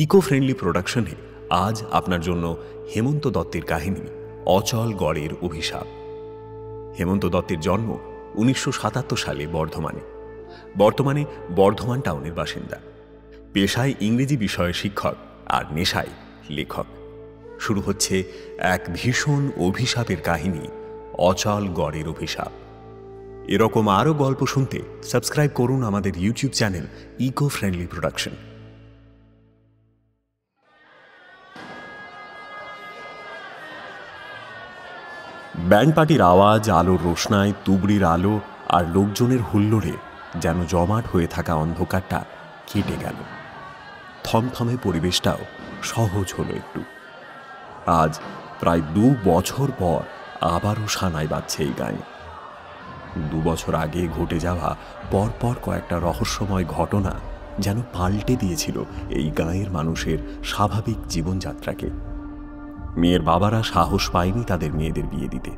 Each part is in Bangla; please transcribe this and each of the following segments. इको फ्रेंडलि प्रोडक्शने आज आपनार जोन्नो हेमंत दत्तेर काहिनी अचल गड़ेर अभिशाप। हेमंत दत्तेर जन्म 1977 साले बर्धमाने। बर्तमाने बर्धमान टाउनेर बासिंदा। पेशाय इंग्रेजी विषय शिक्षक और नेशाय लेखक। शुरू होच्छे एक भीषण अभिशापेर काहिनी अचल गड़ेर अभिशाप। एरकम आरो गल्प सुनते सबस्क्राइब करुन आमादेर YouTube channel eco friendly production. Band पार्टिर आवाज, आलोर रोशनाय, तुबड़िर आलो और लोकजनेर हुल्लोड़े जेन जमाट हये थाका अंधकारटा केटे गेल। थमथमे परिवेशटाओ सहज हलो एकटू। आज प्राय दो बछर पर आबारो शानाय बाजছে এই গান। दो बछर आगे घटे जावा परपर कयेकटा रहस्यमय घटना जेन पाल्टे दिएছিল এই গাঁয়ের মানুষের स्वाभाविक जीवनযাत्राকে। মেয়ের বাবারা সাহস পায়নি তাদের মেয়েদের বিয়ে দিতে।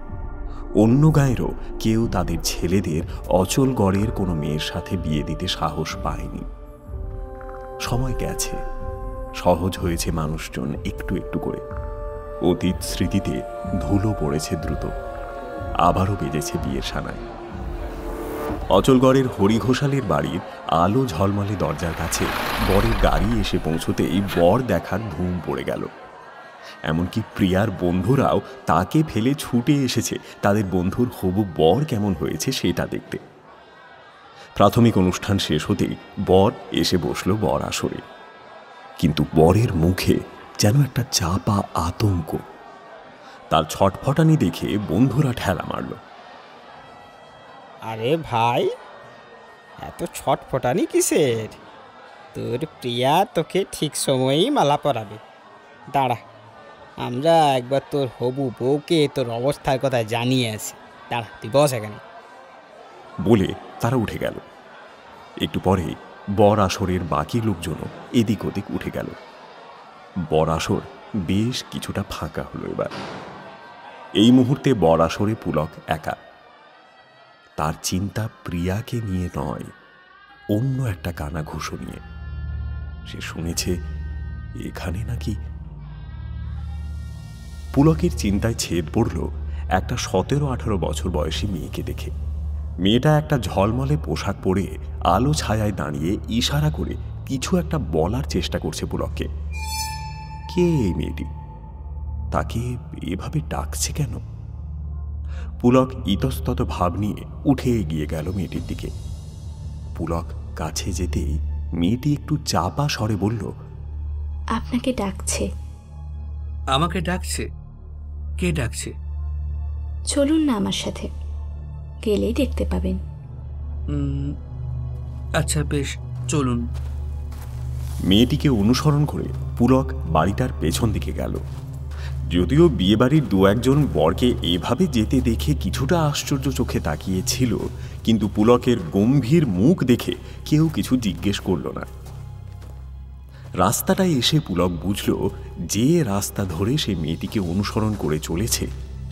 অন্য গাঁয়েরও কেউ তাদের ছেলেদের অচল গড়ের কোনো মেয়ের সাথে বিয়ে দিতে সাহস পায়নি। সময় গেছে, সহজ হয়েছে মানুষজন একটু একটু করে। অতীত স্মৃতিতে ধুলো পড়েছে দ্রুত। আবারও বেজেছে বিয়ের শানায়। অচলগড়ের হরিঘোষালের বাড়ির আলো ঝলমলে দরজার কাছে বরের গাড়ি এসে পৌঁছতেই বর দেখার ধুম পড়ে গেল। এমনকি প্রিয়ার বন্ধুরাও তাকে ফেলে ছুটে এসেছে তাদের বন্ধুর হবু বর কেমন হয়েছে সেটা দেখতে। প্রাথমিক অনুষ্ঠান শেষ হতেই বর এসে বসল বর আসরে। কিন্তু বরের মুখে যেন একটা চাপা আতঙ্ক। তার ছটফটানি দেখে বন্ধুরা ঠেলা মারল। আরে ভাই, এত ছটফটানি কিসের? তোর প্রিয়া তোকে ঠিক সময়েই মালা পরাবে। দাঁড়া, আমরা একবার তোর হবু বউকে তোর অবস্থার কথা জানিয়ে আসি। দাঁড়া, তুই বস এখানে, বলে তারা উঠে গেল। একটু পরে বর আসরের বাকি লোকজনও এদিক ওদিক উঠে গেল। বরাসর বেশ কিছুটা ফাঁকা হলো। এবার এই মুহূর্তে বরাসরে পুলক একা। তার চিন্তা প্রিয়াকে নিয়ে নয়, অন্য একটা কানাঘুষো নিয়ে। সে শুনেছে এখানে নাকি। পুলকের চিন্তায় ছেদ পড়ল একটা 17-18 বছর বয়সী মেয়েকে দেখে। মেয়েটা একটা ঝলমলে পোশাক পরে আলো ছায়ায় দাঁড়িয়ে ইশারা করে কিছু একটা বলার চেষ্টা করছে পুলককে। কে এই মেয়েটি? তাকে এভাবে ডাকছে কেন? পুলক ইতস্তত ভাব নিয়ে উঠে এগিয়ে গেল মেয়েটির দিকে। পুলক কাছে যেতেই মেয়েটি একটু চাপা স্বরে বলল, আপনাকে ডাকছে। আমাকে ডাকছে? কে ডাকছে? চলুন না আমার সাথে, গেলেই দেখতে পাবেন। আচ্ছা বেশ, চলুন। মেয়েটিকে অনুসরণ করে পুলক বাড়িটার পেছন দিকে গেল। যদিও বিয়েবাড়ির দু একজন বরকে এভাবে যেতে দেখে কিছুটা আশ্চর্য চোখে তাকিয়েছিল, কিন্তু পুলকের গম্ভীর মুখ দেখে কেউ কিছু জিজ্ঞেস করল না। রাস্তাটায় এসে পুলক বুঝল যে রাস্তা ধরে সে মেয়েটিকে অনুসরণ করে চলেছে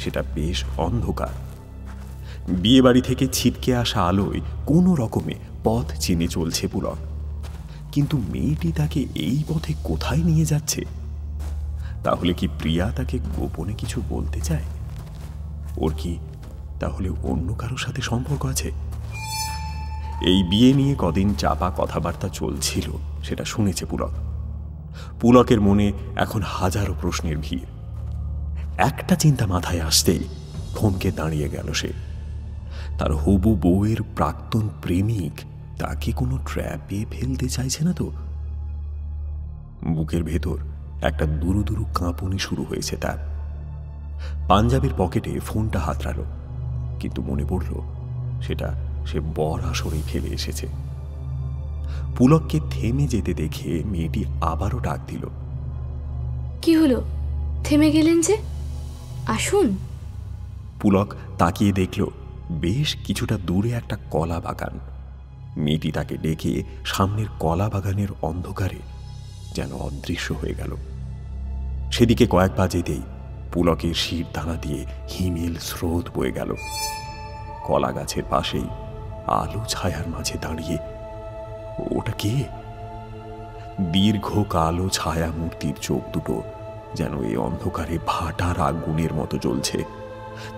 সেটা বেশ অন্ধকার। বিয়েবাড়ি থেকে ছিটকে আসা আলোয় কোনো রকমে পথ চিনে চলছে পুলক। কিন্তু মেয়েটি তাকে এই পথে কোথায় নিয়ে যাচ্ছে? তাহলে কি প্রিয়া তাকে গোপনে কিছু বলতে চায়? ওর কি তাহলে অন্য কারো সাথে সম্পর্ক আছে? এই বিয়ে নিয়ে কদিন চাপা কথাবার্তা চলছিল সেটা শুনেছে পুলক। পুলকের মনে এখন হাজারো প্রশ্নের ভিড়। একটা চিন্তা মাথায় আসতেই থমকে দাঁড়িয়ে গেল সে। তার হবু বউয়ের প্রাক্তন প্রেমিক তাকে কোনো ট্র্যাপে ফেলতে চাইছে না তো? বুকের ভেতর একটা দুরু দুরু কাঁপুনি শুরু হয়েছে তার। পাঞ্জাবের পকেটে ফোনটা হাতড়ালো, কিন্তু মনে পড়ল সেটা সে বর আসরেই ফেলে এসেছে। পুলককে থেমে যেতে দেখে মেয়েটি আবারও ডাক দিল। কি হলো, থেমে গেলেন যে? আসুন। পুলক তাকিয়ে দেখল বেশ কিছুটা দূরে একটা কলা বাগান। মেয়েটি তাকে ডেকে সামনের কলা বাগানের অন্ধকারে যেন অদৃশ্য হয়ে গেল। সেদিকে কয়েক পা যেতেই পুলকের শির দানা দিয়ে হিমেল স্রোত বয়ে গেল। কলা গাছের পাশেই আলো ছায়ার মাঝে দাঁড়িয়ে ওটা কে? दीर्घ कालो छाया मूर्तिर चोख दुटो जेन ए अंधकारे भाटार आगुनेर मतो ज्वलछे।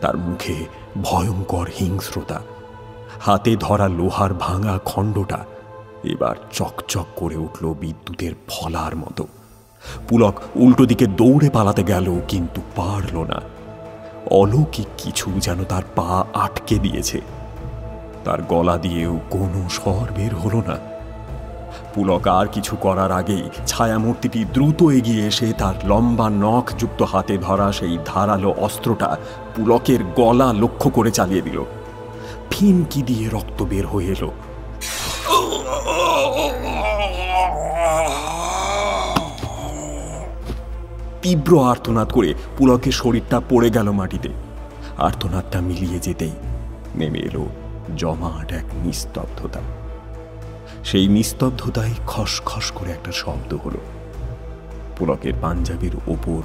तार मुखे भयंकर हिंस्रता, हाथे धरा लोहार भांगा खंडटा एबार चकचक करे उठलो विद्युतेर फलार मतो। पुलक उल्टो दिके दौड़े पालाते गेल किन्तु पारलो ना। अलौकिक किछु जेन तार पा आटके दियेछे, तार गला दियेओ कोनो स्वर बेर हलो ना। पुलक आर किछु करार आगेई छायामूर्तिटी द्रुत एगिये एसे तार लम्बा नखयुक्त हाथे धरा सेई धारालो अस्त्रटा पुलकेर गला लक्ष्य करे चालिये दिल। फिनकि दिये रक्त बेर हये एलो। तीव्र आर्तनाद करे पुलकेर शरीरटा पड़े गेल माटिते। आर्तनादटा मिलिये जेतेई नेमे एलो जमाट एक निस्तब्धता। সেই নিস্তব্ধতায় খসখস করে একটা শব্দ হলো। পুলকের পাঞ্জাবির ওপর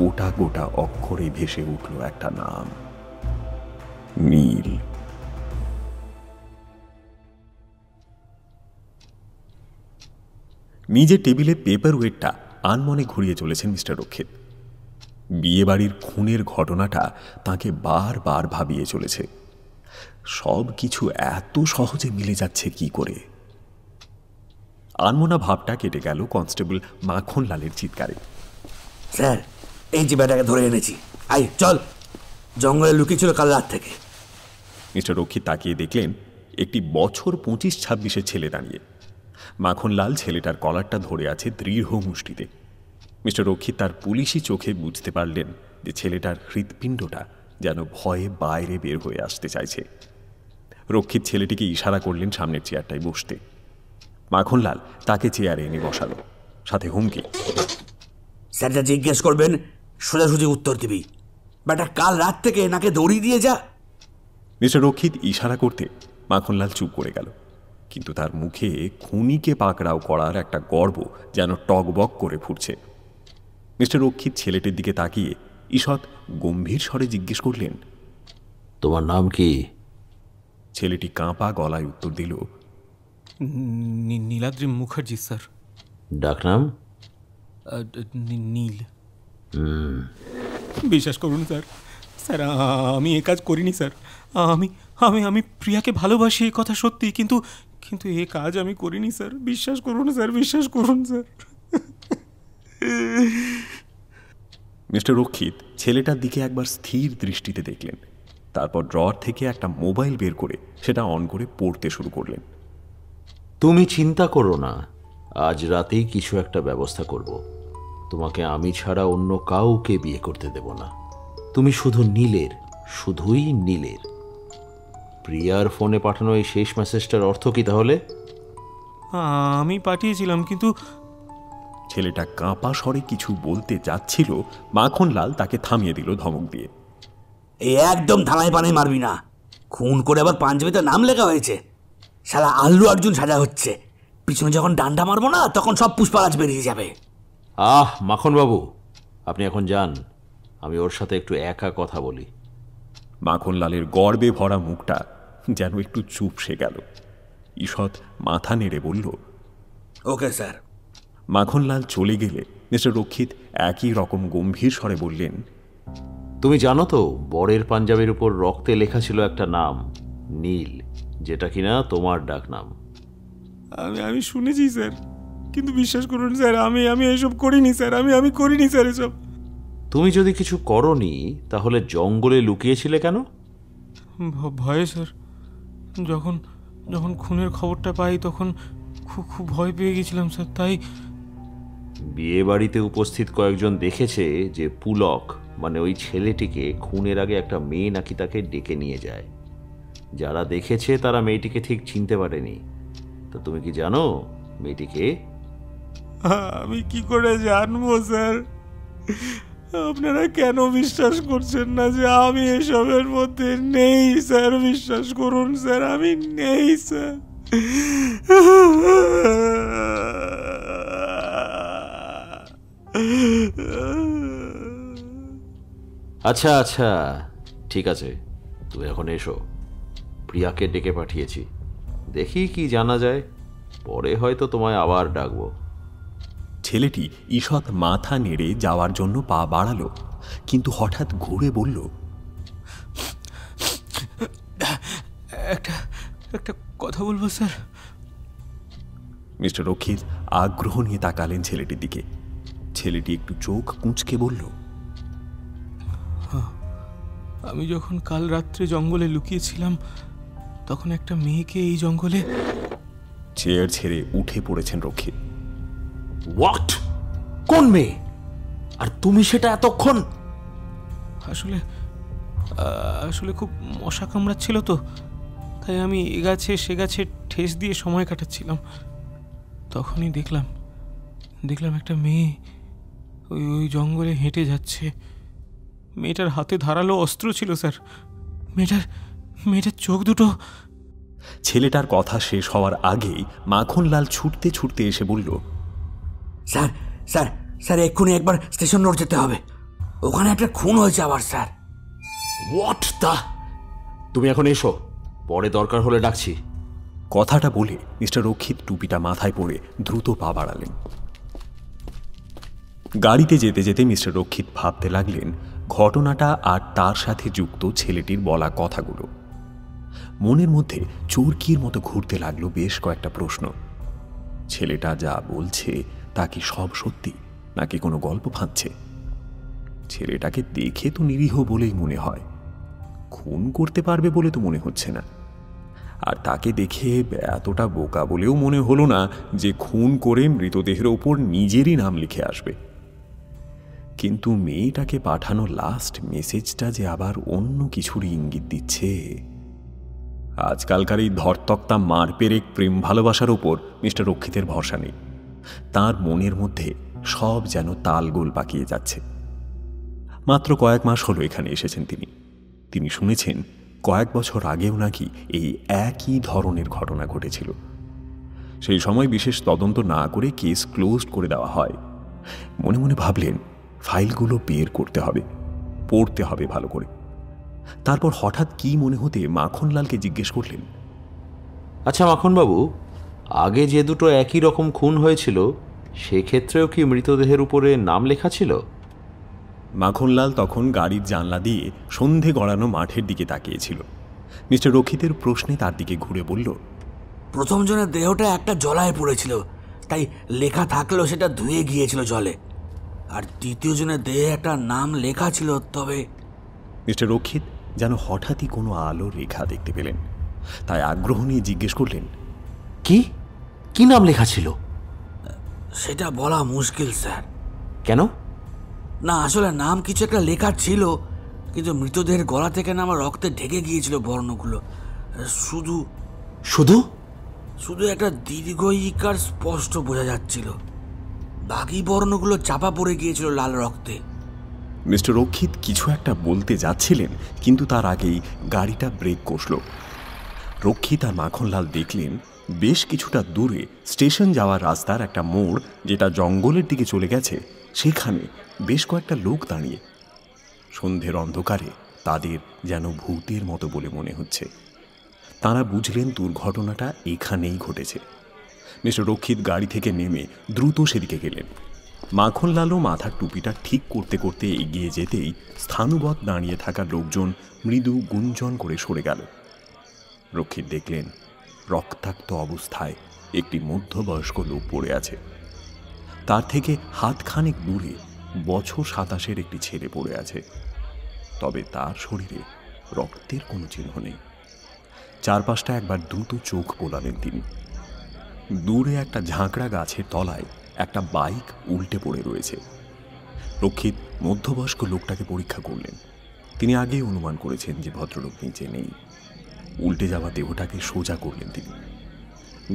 গোটা গোটা অক্ষরে ভেসে উঠল একটা নাম, নীল। নিজে টেবিলে পেপার ওয়েটটা আনমনে ঘুরিয়ে চলেছেন মিস্টার রক্ষিত। বিয়েবাড়ির খুনের ঘটনাটা তাকে বারবার ভাবিয়ে চলেছে। সব কিছু এত সহজে মিলে যাচ্ছে কি করে। আনমোনা ভাবটা কেটে গেল কনস্টেবল মাখনলালের চিৎকারে। স্যার, এই জিবাটাকে ধরে এনেছি, আয় চল। জঙ্গলে লুকিয়ে ছিল কাল রাত থেকে। মিস্টার রক্ষিত তাকিয়ে দেখলেন একটি বছর 25-26 ছেলে দাঁড়িয়ে। মাখনলাল ছেলেটার কলারটা ধরে আছে দৃঢ় মুষ্টিতে। মিস্টার রক্ষিত তার পুলিশি চোখে বুঝতে পারলেন যে ছেলেটার হৃৎপিণ্ডটা যেন ভয়ে বাইরে বের হয়ে আসতে চাইছে। রক্ষিত ছেলেটিকে ইশারা করলেন সামনের চেয়ারটায় বসতে। মাখনলাল তাকে চেয়ারে এনে বসালো, সাথে হুমকি। স্যার, যা জিজ্ঞেস করবেন সোজাসুজি উত্তর দিবি। বেটা কাল রাত থেকে নাকে দড়ি দিয়ে যা। মিস্টার রক্ষিত ইশারা করতে মাখনলাল চুপ করে গেল, কিন্তু তার মুখে খুনিকে পাকড়াও করার একটা গর্ব যেন টকবক করে ফুটছে। মিস্টার রক্ষিত ছেলেটির দিকে তাকিয়ে ঈষৎ গম্ভীর স্বরে জিজ্ঞেস করলেন, তোমার নাম কি? ছেলেটি কাঁপা গলায় উত্তর দিল, नीलाद्री मुखर्जी सर। डाक नाम? नील। विश्वास करुन सर, सर आमी एक काज करिनी सर। आमी आमी आमी प्रिया के भालोबासी एक कथा सत्यि, किन्तु किन्तु एक काज आमी करिनी सर। विश्वास करुन सर, विश्वास करुन सर। मिस्टर रक्षित छेलेटार दिके एकबार स्थिर दृष्टिते देखलेन, तारपर ड्रॉर थेके एकटा मोबाइल बेर करे सेटा अन करे पड़ते शुरू करलेन। তুমি চিন্তা করো না, আজ রাতেই কিছু একটা ব্যবস্থা করব। তোমাকে আমি ছাড়া অন্য কাউকে বিয়ে করতে দেব না। তুমি শুধু নীলের, শুধুই নীলের। প্রিয়ার ফোনে পাঠানো এই শেষ মেসেজটার অর্থ কি তাহলে? আমি পাঠিয়েছিলাম কিন্তু। ছেলেটা কাঁপা স্বরে কিছু বলতে যাচ্ছিল, মাখনলাল তাকে থামিয়ে দিল ধমক দিয়ে। এ একদম ধানায় পানায় মারবি না। খুন করে আবার পাঞ্জাবিতে নাম লেখা হয়েছে। শালা আল্লু অর্জুন সাজা হচ্ছে। পিছনে যখন ডান্ডা মারবো না তখন সব পুষ্পারাজ বেরিয়ে যাবে। আহ মাখনবাবু, আপনি এখন যান, আমি ওর সাথে একটু একা কথা বলি। মাখনলালের গর্বে ভরা মুখটা যেন একটু চুপসে গেল। ঈষৎ মাথা নেড়ে বলল, ওকে স্যার। মাখনলাল চলে গেলে মিস্টার রক্ষিত একই রকম গম্ভীর স্বরে বললেন, তুমি জানো তো বরের পাঞ্জাবির উপর রক্তে লেখা ছিল একটা নাম, নীল, যেটা কিনা তোমার ডাক নাম। আমি আমি শুনেছি স্যার, কিন্তু বিশ্বাস করুন স্যার আমি আমি এসব করিনি স্যার। আমি আমি করিনি স্যার এসব। তুমি যদি কিছু করনি তাহলে জঙ্গলে লুকিয়েছিলে কেন? ভয়ে স্যার, যখন যখন খুনের খবরটা পাই তখন খুব খুব ভয় পেয়ে গেছিলাম স্যার, তাই। বিয়ে বাড়িতে উপস্থিত কয়েকজন দেখেছে যে পুলক মানে ওই ছেলেটিকে খুনের আগে একটা মেয়ে নাকি তাকে ডেকে নিয়ে যায়। যারা দেখেছে তারা মেয়েটিকে ঠিক চিনতে পারেনি। তো তুমি কি জানো মেয়েটিকে? আমি কি করে জানবো স্যার? আপনারা কেন বিশ্বাস করছেন না যে আমি এসবের মধ্যে নেই স্যার? বিশ্বাস করুন স্যার আমি নেই স্যার। আচ্ছা আচ্ছা ঠিক আছে, তুমি এখন এসো। প্রিয়াকে ডেকে পাঠিয়েছি, দেখি কি জানা যায়, পরে হয়তো তোমায় আবার ডাকবো। ছেলেটি ঈষৎ মাথা নেড়ে যাওয়ার জন্য পা বাড়ালো, কিন্তু হঠাৎ ঘুরে বলল, একটা কথা বলবো স্যার। মিস্টার রক্ষিত আগ্রহ নিয়ে তাকালেন ছেলেটির দিকে। ছেলেটি একটু চোখ কুঁচকে বলল, আমি যখন কাল রাত্রে জঙ্গলে লুকিয়েছিলাম তখন একটা মেয়েকে এই জঙ্গলে। চেয়ার ছেড়ে উঠে পড়েছেন রক্ষিত। হোয়াট? কোন মেয়ে? আর তুমি সেটা এতক্ষণ? আসলে খুব মশা কামড়াচ্ছিল তো, তাই আমি এ গাছে সে গাছে ঠেস দিয়ে সময় কাটাচ্ছিলাম। তখনই দেখলাম একটা মেয়ে ওই জঙ্গলে হেঁটে যাচ্ছে। মেয়েটার হাতে ধারালো অস্ত্র ছিল স্যার। মেয়েটার চোখ দুটো। ছেলেটার কথা শেষ হওয়ার আগেই মাখনলাল ছুটতে ছুটতে এসে বলল, স্যার স্যার স্যার এক্ষুনি একবার স্টেশন রোড যেতে হবে, ওখানে একটা খুন হয়েছে আবার স্যার। হোয়াট দা? তুমি এখন এসো, পরে দরকার হলে ডাকছি। কথাটা বলে মিস্টার রক্ষিত টুপিটা মাথায় পরে দ্রুত পা বাড়ালেন। গাড়িতে যেতে যেতে মিস্টার রক্ষিত ভাবতে লাগলেন ঘটনাটা আর তার সাথে যুক্ত ছেলেটির বলা কথাগুলো। মনের মধ্যে চোরকির মতো ঘুরতে লাগলো বেশ কয়েকটা প্রশ্ন। ছেলেটা যা বলছে তা কি সব সত্যি, নাকি কোনো গল্প ফাঁদছে? ছেলেটাকে দেখে তো নিরীহ বলেই মনে হয়, খুন করতে পারবে বলে তো মনে হচ্ছে না। আর তাকে দেখে এতটা বোকা বলেও মনে হলো না যে খুন করে মৃতদেহের ওপর নিজেরই নাম লিখে আসবে। কিন্তু মেয়েটাকে পাঠানো লাস্ট মেসেজটা যে আবার অন্য কিছুরই ইঙ্গিত দিচ্ছে। আজকালকার এই ধর্তকতা মারপেরেক প্রেম ভালোবাসার ওপর মিস্টার রক্ষিতের ভরসা নেই। তাঁর মনের মধ্যে সব যেন তালগোল পাকিয়ে যাচ্ছে। মাত্র কয়েক মাস হলো এখানে এসেছেন তিনি। তিনি শুনেছেন কয়েক বছর আগেও নাকি এই একই ধরনের ঘটনা ঘটেছিল। সেই সময় বিশেষ তদন্ত না করে কেস ক্লোজ করে দেওয়া হয়। মনে মনে ভাবলেন ফাইলগুলো বের করতে হবে, পড়তে হবে ভালো করে। তারপর হঠাৎ কি মনে হতে মাখনলালকে জিজ্ঞেস করলেন, আচ্ছা মাখনবাবু, আগে যে দুটো একই রকম খুন হয়েছিল সেক্ষেত্রেও কি মৃতদেহের উপরে নাম লেখা ছিল? মাখনলাল তখন গাড়ির জানলা দিয়ে সন্ধে গড়ানো মাঠের দিকে তাকিয়েছিল। মিস্টার রক্ষিতের প্রশ্নে তার দিকে ঘুরে বলল, প্রথমজনের দেহটা একটা জলায় পড়েছিল, তাই লেখা থাকলেও সেটা ধুয়ে গিয়েছিল জলে। আর দ্বিতীয়জনের দেহে একটা নাম লেখা ছিল, তবে। মিস্টার রক্ষিত যেন হঠাৎই কোনো আলো রেখা দেখতে পেলেন, তাই আগ্রহ নিয়ে জিজ্ঞেস করলেন, কি কি নাম লেখা ছিল? সেটা বলা মুশকিল স্যার। কেন? না, আসলে নাম কিছু একটা লেখা ছিল, কিন্তু মৃতদেহের গলা থেকে না আমার রক্তে ঢেকে গিয়েছিল বর্ণগুলো। শুধু শুধু শুধু একটা দীর্ঘ ইকার স্পষ্ট বোঝা যাচ্ছিল, বাকি বর্ণগুলো চাপা পড়ে গিয়েছিল লাল রক্তে। মিস্টার রক্ষিত কিছু একটা বলতে যাচ্ছিলেন, কিন্তু তার আগেই গাড়িটা ব্রেক কষল। রক্ষিত আর মাখনলাল দেখলেন বেশ কিছুটা দূরে স্টেশন যাওয়ার রাস্তার একটা মোড়, যেটা জঙ্গলের দিকে চলে গেছে, সেখানে বেশ কয়েকটা লোক দাঁড়িয়ে। সন্ধ্যের অন্ধকারে তাদের যেন ভূতের মতো বলে মনে হচ্ছে। তাঁরা বুঝলেন দুর্ঘটনাটা এখানেই ঘটেছে। মিস্টার রক্ষিত গাড়ি থেকে নেমে দ্রুত সেদিকে গেলেন। মাখনলালও মাথার টুপিটা ঠিক করতে করতে এগিয়ে যেতেই স্থানুগত দাঁড়িয়ে থাকা লোকজন মৃদু গুঞ্জন করে সরে গেল। রক্ষিত দেখলেন রক্তাক্ত অবস্থায় একটি মধ্যবয়স্ক লোক পড়ে আছে। তার থেকে হাতখানেক দূরে বছর 27-এর একটি ছেলে পড়ে আছে, তবে তার শরীরে রক্তের কোনো চিহ্ন নেই। চারপাশটা একবার দ্রুত চোখ বোলালেন তিনি। দূরে একটা ঝাঁকড়া গাছের তলায় একটা বাইক উল্টে পড়ে রয়েছে। রক্ষিত মধ্যবয়স্ক লোকটাকে পরীক্ষা করলেন। তিনি আগেই অনুমান করেছেন যে ভদ্রলোক নিচে নেই। উল্টে যাওয়া দেহটাকে সোজা করলেন তিনি।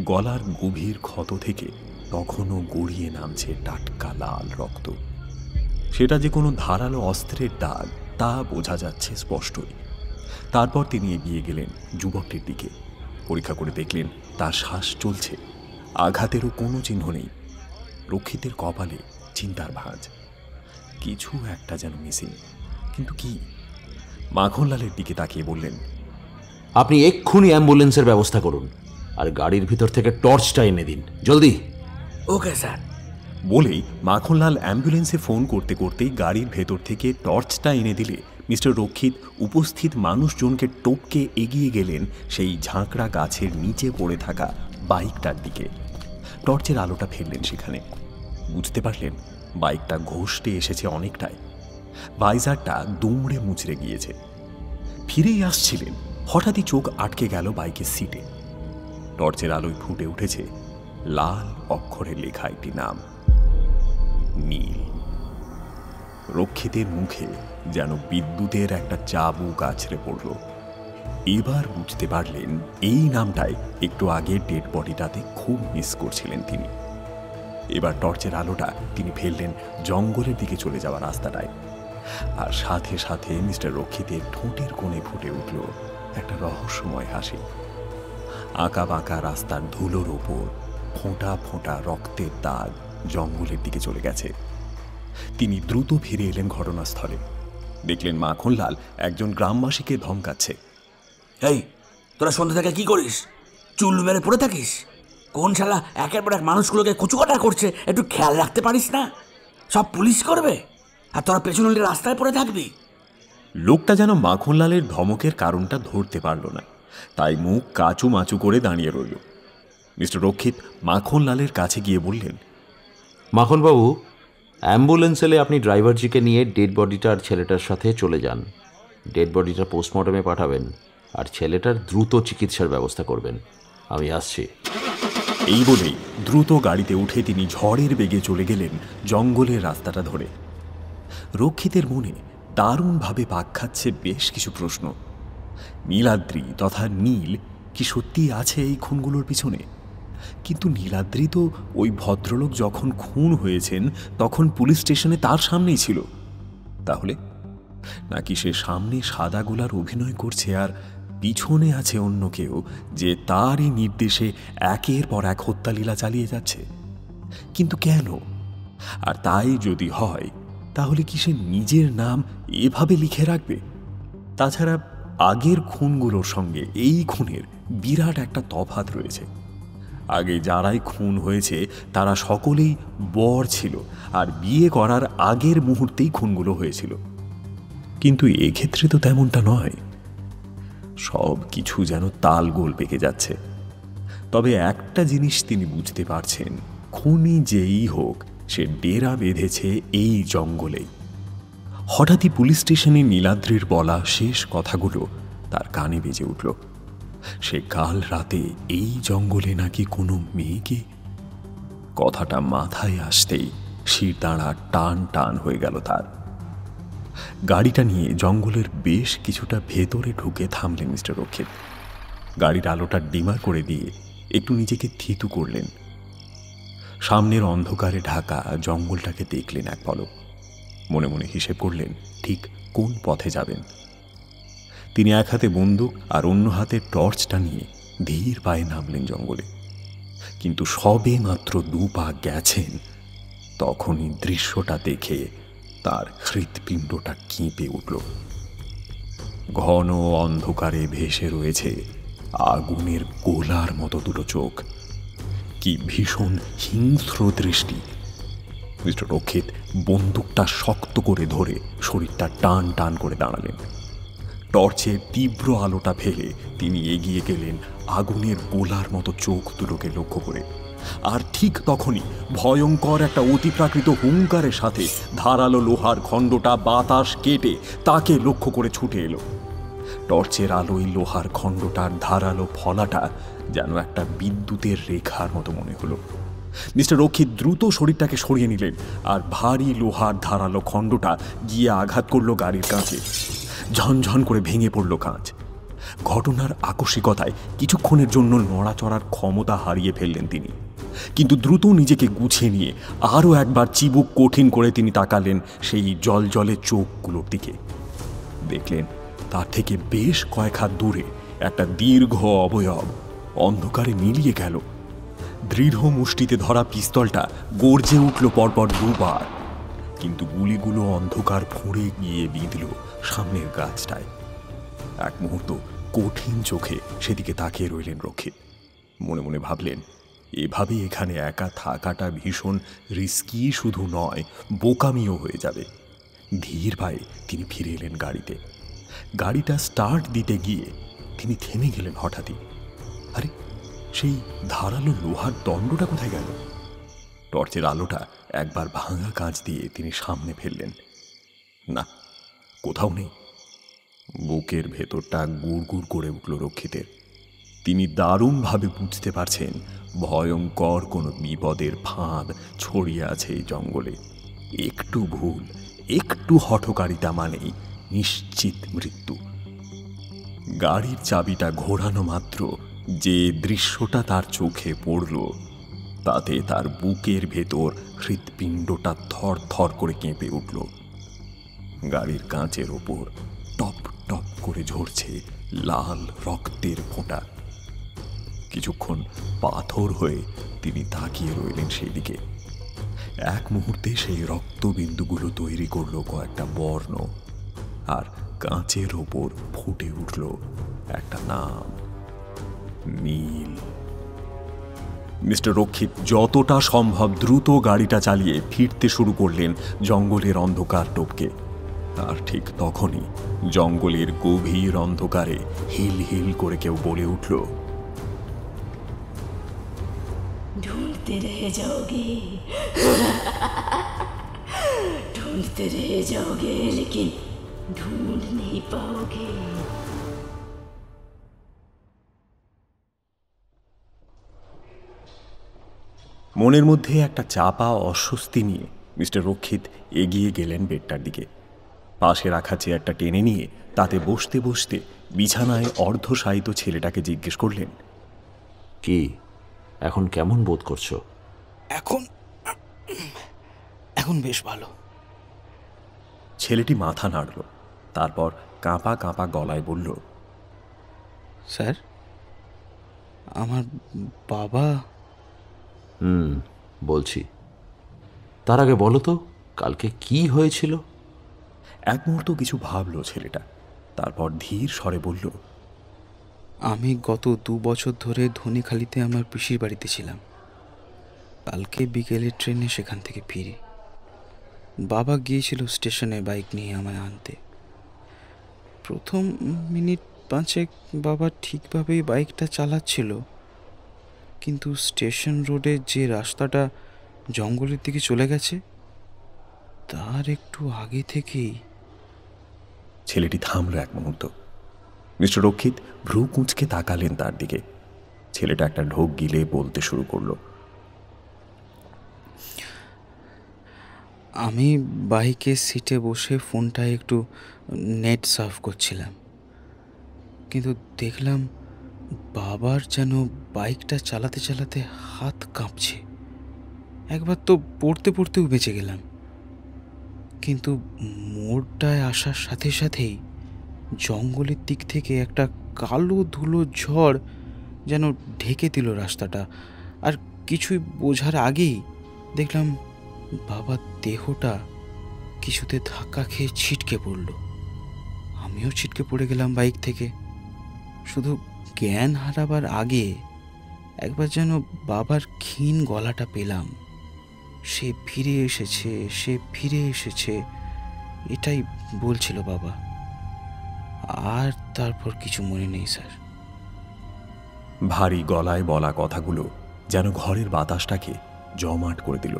গলার গভীর ক্ষত থেকে তখনও গড়িয়ে নামছে টাটকা লাল রক্ত। সেটা যে কোনো ধারালো অস্ত্রের দাগ তা বোঝা যাচ্ছে স্পষ্টই। তারপর তিনি এগিয়ে গেলেন যুবকটির দিকে। পরীক্ষা করে দেখলেন তার শ্বাস চলছে, আঘাতেরও কোনো চিহ্ন নেই। রক্ষিতের কপালে চিন্তার ভাঁজ, কিছু একটা যেন মিসিং, কিন্তু কি? মাখনলালের দিকে তাকিয়ে বললেন, আপনি এক্ষুনি অ্যাম্বুলেন্সের ব্যবস্থা করুন, আর গাড়ির ভিতর থেকে টর্চটা এনে দিন জলদি। Okay sir. বলেই মাখনলাল অ্যাম্বুলেন্সে ফোন করতে করতেই গাড়ির ভেতর থেকে টর্চটা এনে দিলে মিস্টার রক্ষিত উপস্থিত মানুষজনকে টপকে এগিয়ে গেলেন সেই ঝাঁকড়া গাছের নিচে পড়ে থাকা বাইকটার দিকে। টর্চের আলোটা ফেললেন সেখানে, বুঝতে পারলেন বাইকটা ঘষতে এসেছে অনেকটাই, বাইজারটা দুমড়ে মুচড়ে গিয়েছে। ফিরেই আসছিলেন, হঠাৎই চোখ আটকে গেল বাইকের সিটে। টর্চের আলোয় ফুটে উঠেছে লাল অক্ষরে লেখা একটি নাম, নীল। রক্ষিতের মুখে যেন বিদ্যুতের একটা চাবুক আছড়ে পড়ল। এবার বুঝতে পারলেন এই নামটাই একটু আগে ডেড বডিটাতে খুব মিস করছিলেন তিনি। এবার টর্চের আলোটা তিনি ফেললেন জঙ্গলের দিকে চলে যাওয়া রাস্তাটায়, আর সাথে সাথে মিস্টার রক্ষিতের ঠোঁটের কোণে ফুটে উঠল একটা রহস্যময় হাসি। আঁকা বাঁকা রাস্তার ধুলোর ওপর ফোঁটা ফোঁটা রক্তের দাগ জঙ্গলের দিকে চলে গেছে। তিনি দ্রুত ফিরে এলেন ঘটনাস্থলে। দেখলেন মাখনলাল একজন গ্রামবাসীকে ধমকাচ্ছে। এই, তোরা সন্ধ্যা থেকে কি করিস? চুল মেরে পড়ে থাকিস? কোন শালা একের পর এক মানুষগুলোকে কুচুকাটা করছে, একটু খেয়াল রাখতে পারিস না? সব পুলিশ করবে আর তোরা পেছনে রাস্তায় পড়ে থাকবি। লোকটা যেন মাখনলালের ধমকের কারণটা ধরতে পারল না, তাই মুখ কাঁচু মাচু করে দাঁড়িয়ে রইল। মিস্টার রক্ষিত মাখনলালের কাছে গিয়ে বললেন, মাখনবাবু, অ্যাম্বুলেন্স এলে আপনি ড্রাইভারজিকে নিয়ে ডেড বডিটার ছেলেটার সাথে চলে যান। ডেড বডিটা পোস্টমর্টমে পাঠাবেন আর ছেলেটার দ্রুত চিকিৎসার ব্যবস্থা করবেন। আমি আসছি। এই বলেই দ্রুত গাড়িতে উঠে তিনি ঝড়ের বেগে চলে গেলেন জঙ্গলের রাস্তাটা ধরে। রক্ষিতের মনে দারুণভাবে পাক খাচ্ছে বেশ কিছু প্রশ্ন। নীলাদ্রি তথা নীল কি সত্যি আছে এই খুনগুলোর পিছনে? কিন্তু নীলাদ্রি তো ওই ভদ্রলোক যখন খুন হয়েছেন তখন পুলিশ স্টেশনে তার সামনেই ছিল। তাহলে নাকি সে সামনে সাদা গোলার অভিনয় করছে আর পিছনে আছে অন্য কেউ যে তারই নির্দেশে একের পর এক হত্যালীলা চালিয়ে যাচ্ছে? কিন্তু কেন? আর তাই যদি হয় তাহলে কি সে নিজের নাম এভাবে লিখে রাখবে? তাছাড়া আগের খুনগুলোর সঙ্গে এই খুনের বিরাট একটা তফাৎ রয়েছে। আগে যারাই খুন হয়েছে তারা সকলেই বর ছিল আর বিয়ে করার আগের মুহূর্তেই খুনগুলো হয়েছিল, কিন্তু এক্ষেত্রে তো তেমনটা নয়। সব কিছু যেন তালগোল পেকে যাচ্ছে। তবে একটা জিনিস তিনি বুঝতে পারছেন, খুনি যেই হোক সে ডেরা বেঁধেছে এই জঙ্গলেই। হঠাৎই পুলিশ স্টেশনে নীলাদ্রির বলা শেষ কথাগুলো তার কানে বেজে উঠল। সে কাল রাতে এই জঙ্গলে নাকি কোনো মেয়েকে। কথাটা মাথায় আসতেই শিরদাঁড়া টান টান হয়ে গেল তার। গাড়িটা নিয়ে জঙ্গলের বেশ কিছুটা ভেতরে ঢুকে থামলে মিস্টার রক্ষিত। গাড়ির আলোটা ডিমা করে দিয়ে একটু নিজেকে থিতু করলেন। সামনের অন্ধকারে ঢাকা জঙ্গলটাকে দেখলেন এক পলক। মনে মনে হিসেব করলেন ঠিক কোন পথে যাবেন। তিনি এক হাতে বন্দুক আর অন্য হাতে টর্চটা নিয়ে ধীর পায়ে নামলেন জঙ্গলে। কিন্তু সবে মাত্র দু পা গেছেন তখনই দৃশ্যটা দেখে তার হৃৎপিণ্ডটা কেঁপে উঠল। ঘন অন্ধকারে ভেসে রয়েছে আগুনের গোলার মতো দুটো চোখ। কি ভীষণ হিংস্র দৃষ্টি! মিস্টার রক্ষিত বন্দুকটা শক্ত করে ধরে শরীরটা টান টান করে দাঁড়ালেন। টর্চের তীব্র আলোটা ফেলে তিনি এগিয়ে গেলেন আগুনের গোলার মতো চোখ দুটোকে লক্ষ্য করে। আর ঠিক তখনই ভয়ঙ্কর একটা অতিপ্রাকৃত হুঙ্কারের সাথে ধারালো লোহার খণ্ডটা বাতাস কেটে তাকে লক্ষ্য করে ছুটে এলো। টর্চের আলোয় লোহার খণ্ডটার ধারালো ফলাটা যেন একটা বিদ্যুতের রেখার মতো মনে হলো। মিস্টার রক্ষিত দ্রুত শরীরটাকে সরিয়ে নিলেন আর ভারী লোহার ধারালো খণ্ডটা গিয়ে আঘাত করল গাড়ির কাঁচে। ঝনঝন করে ভেঙে পড়ল কাঁচ। ঘটনার আকস্মিকতায় কিছুক্ষণের জন্য নড়াচড়ার ক্ষমতা হারিয়ে ফেললেন তিনি, কিন্তু দ্রুত নিজেকে গুছিয়ে নিয়ে আরও একবার চিবুক কঠিন করে তিনি তাকালেন সেই জলজলে চোখগুলোর দিকে। দেখলেন তার থেকে বেশ কয়েক হাত দূরে একটা দীর্ঘ অবয়ব অন্ধকারে মিলিয়ে গেল। দৃঢ় মুষ্টিতে ধরা পিস্তলটা গর্জে উঠল পরপর দুবার, কিন্তু গুলিগুলো অন্ধকার ফুঁড়ে গিয়ে বিঁধল সামনের গাছটায়। এক মুহূর্ত কঠিন চোখে সেদিকে তাকিয়ে রইলেন রক্ষিত। মনে মনে ভাবলেন, এভাবে এখানে একা থাকাটা ভীষণ রিস্কি, শুধু নয় বোকামিও হয়ে যাবে। ধীর ভাই তিনি ফিরে এলেন গাড়িতে। গাড়িটা স্টার্ট দিতে গিয়ে তিনি থেমে গেলেন হঠাৎই। আরে সেই ধারালো লোহার দণ্ডটা কোথায় গেল? টর্চের আলোটা একবার ভাঙা কাঁচ দিয়ে তিনি সামনে ফেললেন, না কোথাও নেই। বুকের ভেতরটা গুড়গুড় করে উঠল রক্ষিতের। তিনি দারুণভাবে বুঝতে পারছেন ভয়ঙ্কর কোনো বিপদের ফাঁদ ছড়িয়ে আছে এই জঙ্গলে। একটু ভুল, একটু হঠকারিতা মানেই নিশ্চিত মৃত্যু। গাড়ির চাবিটা ঘোরানো মাত্র যে দৃশ্যটা তার চোখে পড়ল তাতে তার বুকের ভেতর হৃৎপিণ্ডটা থর থর করে কেঁপে উঠল। গাড়ির কাঁচের ওপর টপ টপ করে ঝরছে লাল রক্তের ফোঁটা। কিছুক্ষণ পাথর হয়ে তিনি তাকিয়ে রইলেন সেই দিকে। এক মুহূর্তে সেই রক্তবিন্দুগুলো তৈরি করল কয়েকটা বর্ণ, আর কাঁচের ওপর ফুটে উঠল একটা নাম, নীল। মিস্টার রক্ষিত যতটা সম্ভব দ্রুত গাড়িটা চালিয়ে ফিরতে শুরু করলেন জঙ্গলের অন্ধকার টপকে। আর ঠিক তখনই জঙ্গলের গভীর অন্ধকারে হিল হিল করে কেউ বলে উঠল, ढूंढते रह जाओगे लेकिन ढूंढ नहीं पाओगे। মনের মধ্যে একটা চাপা অস্বস্তি নিয়ে মিস্টার রক্ষিত এগিয়ে গেলেন বেডটার দিকে। পাশে রাখা চেয়ারটা টেনে নিয়ে তাতে বসতে বসতে বিছানায় অর্ধশায়িত ছেলেটাকে জিজ্ঞেস করলেন, কি এখন কেমন বোধ করছো? এখন বেশ ভালো। ছেলেটি মাথা নাড়ল, তারপর কাঁপা কাঁপা গলায় বলল, স্যার আমার বাবা। বলছি, তার আগে বলো তো কালকে কি হয়েছিল। এক মুহূর্ত কিছু ভাবল ছেলেটা, তারপর ধীর স্বরে বলল, আমি গত 2 বছর ধরে ধনেখালিতে আমার পিসির বাড়িতে ছিলাম। কালকে বিকেলে ট্রেনে সেখান থেকে ফিরি, বাবা গিয়েছিল স্টেশনে বাইক নিয়ে আমায় আনতে। প্রথম মিনিট 5 বাবা ঠিকভাবেই বাইকটা চালাচ্ছিল, কিন্তু স্টেশন রোডে যে রাস্তাটা জঙ্গলের দিকে চলে গেছে তার একটু আগে থেকেই। ছেলেটি থামল এক মুহূর্ত। মিস্টার রক্ষিত ভ্রু কুঁচকে তাকালেন তার দিকে। ছেলেটা একটা ঢোক গিলে বলতে শুরু করল, আমি বাইকে সিটে বসে ফোনটায় একটু নেট সার্ফ করছিলাম, কিন্তু দেখলাম বাবার যেন বাইকটা চালাতে চালাতে হাত কাঁপছে। একবার তো পড়তে পড়তেও বেঁচে গেলাম, কিন্তু মোড়টায় আসার সাথে সাথেই জঙ্গলের দিক থেকে একটা কালো ধুলো ঝড় যেন ঢেকে দিল রাস্তাটা। আর কিছুই বোঝার আগেই দেখলাম বাবার দেহটা কিছুতে ধাক্কা খেয়ে ছিটকে পড়ল। আমিও ছিটকে পড়ে গেলাম বাইক থেকে। শুধু জ্ঞান হারাবার আগে একবার যেন বাবার ক্ষীণ গলাটা পেলাম, সে ফিরে এসেছে, সে ফিরে এসেছে, এটাই বলছিল বাবা। আর তারপর কিছু মনে নেই স্যার। ভারী গলায় বলা কথাগুলো যেন ঘরের বাতাসটাকে জমাট করে দিল।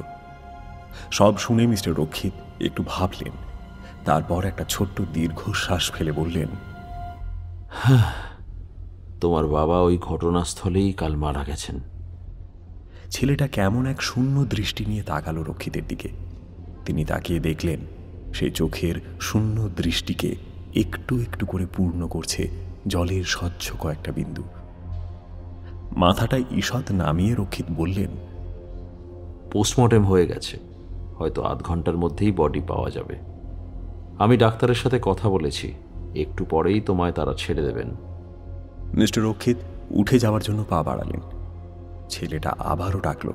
সব শুনে মিস্টার রক্ষিত একটু ভাবলেন, তারপর একটা ছোট্ট দীর্ঘশ্বাস ফেলে বললেন, হ্যাঁ তোমার বাবা ওই ঘটনাস্থলেই কাল মারা গেছেন। ছেলেটা কেমন এক শূন্য দৃষ্টি নিয়ে তাকালো রক্ষিতের দিকে। তিনি তাকিয়ে দেখলেন সেই চোখের শূন্য দৃষ্টিকে একটু একটু করে পূর্ণ করছে জলের স্বচ্ছ কয়েকটা বিন্দু। মাথাটা ঈষৎ নামিয়ে রক্ষিত বললেন, পোস্টমর্টেম হয়ে গেছে, হয়তো আধ ঘন্টার মধ্যেই বডি পাওয়া যাবে। আমি ডাক্তারের সাথে কথা বলেছি, একটু পরেই তোমায় তারা ছেড়ে দেবেন। মিস্টার রক্ষিত উঠে যাওয়ার জন্য পা বাড়ালেন। ছেলেটা আবারও ডাকল,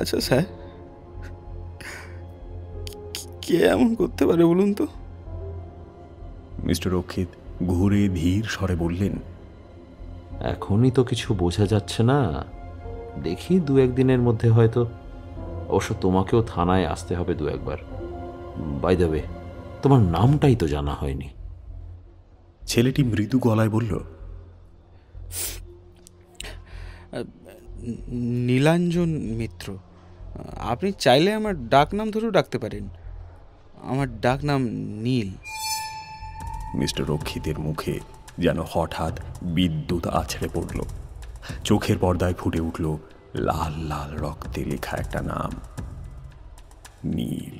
আচ্ছা স্যার কে এমন করতে পারে বলুন তো? মিস্টার রক্ষিত ঘুরে ধীর স্বরে বললেন, एखोनी तो किछु बोझा जाच्छे ना, देखी दो एक दिनेर मध्य होयतो। अवश्य तोमाकेओ थानाय आसते होबे दो एक बार। बाय द वे तोमार नामटाई तो जाना होयनि। छेलेटी मृदु गलाय बोल्लो, नीलांजन मित्र। आपनि चाइले आमार डाकनाम धरे डाकते पारेन, आमार डाकनाम नील। मिस्टर रक्षितेर मुखे जान हठात् विद्युत आछड़े पड़ल। चोखेर पर्दाय फुटे उठल लाल लाल रक्ते लेखा एकटा नाम, नील।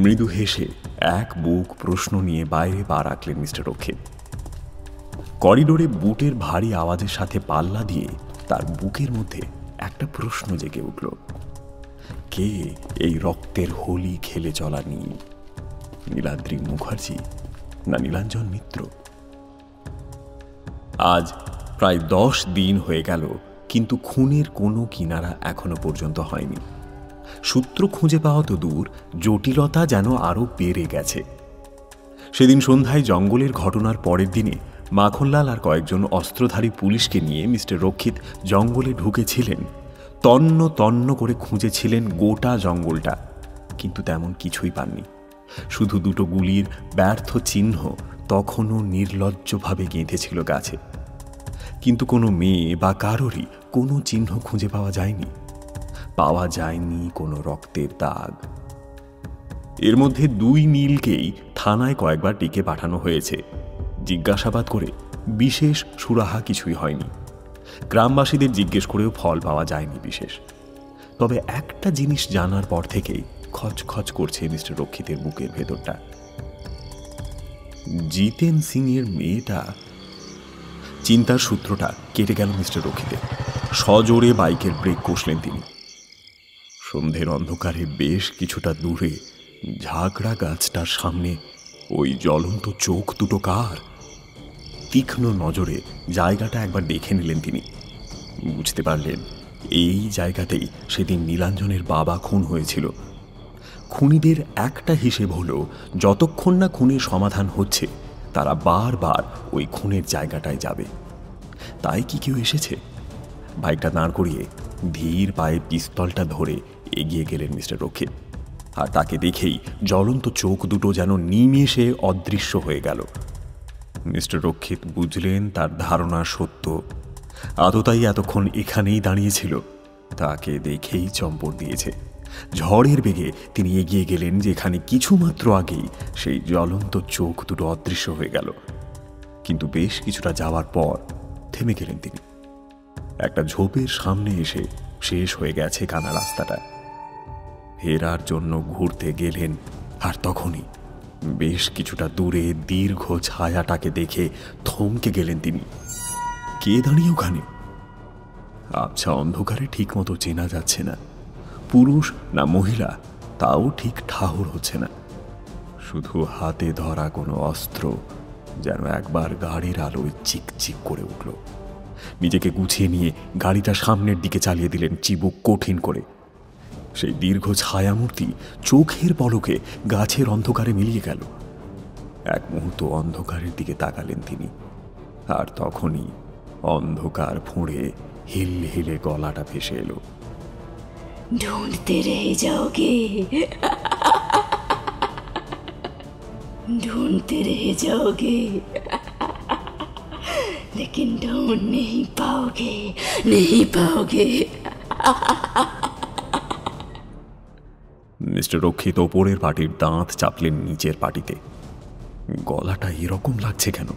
मृदु हेसे एक बुक प्रश्न निये बाइरे पा राखलेन मिस्टर रक्षित। करिडोरे बुटेर भारी आवाजेर साथे पाल्ला दिये तार बुकेर मध्ये एकटा प्रश्न जेगे उठल, के एई रक्तेर होली खेले चला नील? नीलाद्रि मुखार्जी ना नीलांजन मित्र? आज प्राय 10 दिन हो गल, किन्तु खूनेर कोनो किनारा एखोनो पर्यन्तो हयनि। सूत्र खुंजे पावा तो दूर, जटिलता जेनो आरो बेड़े गेछे। सेदिन सन्ध्याय जंगलेर घटनार परेर दिने माखनलाल और कयेकजन अस्त्रधारी पुलिस के निये मिस्टर रक्षित जंगले ढुकेछिलेन। तन्न तन्न करे खुंजेछिलेन गोटा जंगलटा, किन्तु तेमन किछुई पाननि। शुधु दुटो गुलिर व्यर्थ चिन्ह तखनो निर्लज्जभावे गेंथेछिल गाचे, किन्तु कोनो मेये बा कारोरई कोनो चिन्ह खुंजे पावा जायनि। पावा जायनि कोनो रक्तेर दाग। एर मध्ये दुई नीलकेई थानाय कयेकबार डेके पाठानो हयेछे। जिज्ञासाबाद करे विशेष सुराहा किछुई हयनि। ग्रामबासीदेर जिज्ञेस करेओ फल पावा जायनि विशेष। तबे एकटा जिनिस जानार पर थेकेई खचखच करछे मिस्टर रक्षितेर बुकेर भेतरटा, जितेन सिंहेर मेयेटा। चिंतार सूत्रटा केटे गेल मिस्टर रक्षितेर। सजोरे बाइकेर ब्रेक कषलेन तिनि। सन्ध्येर अन्धकारे बेश किछुटा दूरे झाकड़ा गाछटार सामने ओई ज्वलंत चोख दुटो कार। तीक्ष्ण नजरे जायगाटा एकबार देखे निलेन तिनि। बुझते पारलेन एई जायगातेई सेदिन नीलांजनेर बाबा खून हयेछिल। খুনিদের একটা হিসেব হলো, যতক্ষণ না খুনের সমাধান হচ্ছে তারা বারবার ওই খুনের জায়গাটায় যাবে। তাই কি কেউ এসেছে? বাইকটা দাঁড় করিয়ে ধীর পায়ে পিস্তলটা ধরে এগিয়ে গেলেন মিস্টার রক্ষিত। আর তাকে দেখেই জ্বলন্ত চোখ দুটো যেন নিমেষে অদৃশ্য হয়ে গেল। মিস্টার রক্ষিত বুঝলেন তার ধারণা সত্য। আততায়ী এতক্ষণ এখানেই দাঁড়িয়েছিল, তাকে দেখেই চম্পট দিয়েছে। ঝড়ের বেগে তিনি এগিয়ে গেলেন, যেখানে কিছুমাত্র আগেই সেই জ্বলন্ত চোখ দুটো অদৃশ্য হয়ে গেল। কিন্তু বেশ কিছুটা যাওয়ার পর থেমে গেলেন তিনি। একটা ঝোপের সামনে এসে শেষ হয়ে গেছে কানা রাস্তাটা। ফেরার জন্য ঘুরতে গেলেন, আর তখনই বেশ কিছুটা দূরে দীর্ঘ ছায়াটাকে দেখে থমকে গেলেন তিনি। কে দাঁড়িয়ে ওখানে? আবছা অন্ধকারে ঠিকমতো চেনা যাচ্ছে না, पुरुष ना महिला ताओ ठीक ठाहर होच्छे ना। शुधु हाथे धरा कोनो अस्त्र जेन एकबार गाड़ीर आलोय चिकचिक करे उठल। निजेके गुछिए निये गाड़ीटा सामनेर दिके चालिये दिलेन चिबुक कठिन करे। सेई दीर्घ छायामूर्ति चोखेर पलके गाछेर अंधकारे मिलिये गेल। एक मुहूर्त अंधकारेर दिके ताकालेन तिनि, आर तखोनी अंधकार फुँड़े हिलहिले गलाटा भेसे एलो, ढूंढते रह जाओगे, ढूंढते रह जाओगे, लेकिन ढूंढ नहीं पाओगे, नहीं पाओगे। मिस्टर रक्षित ओपरेर पाटिर दाँत चापलेन नीचेर पाटिते। गलाटा एरकम लागছে কেন?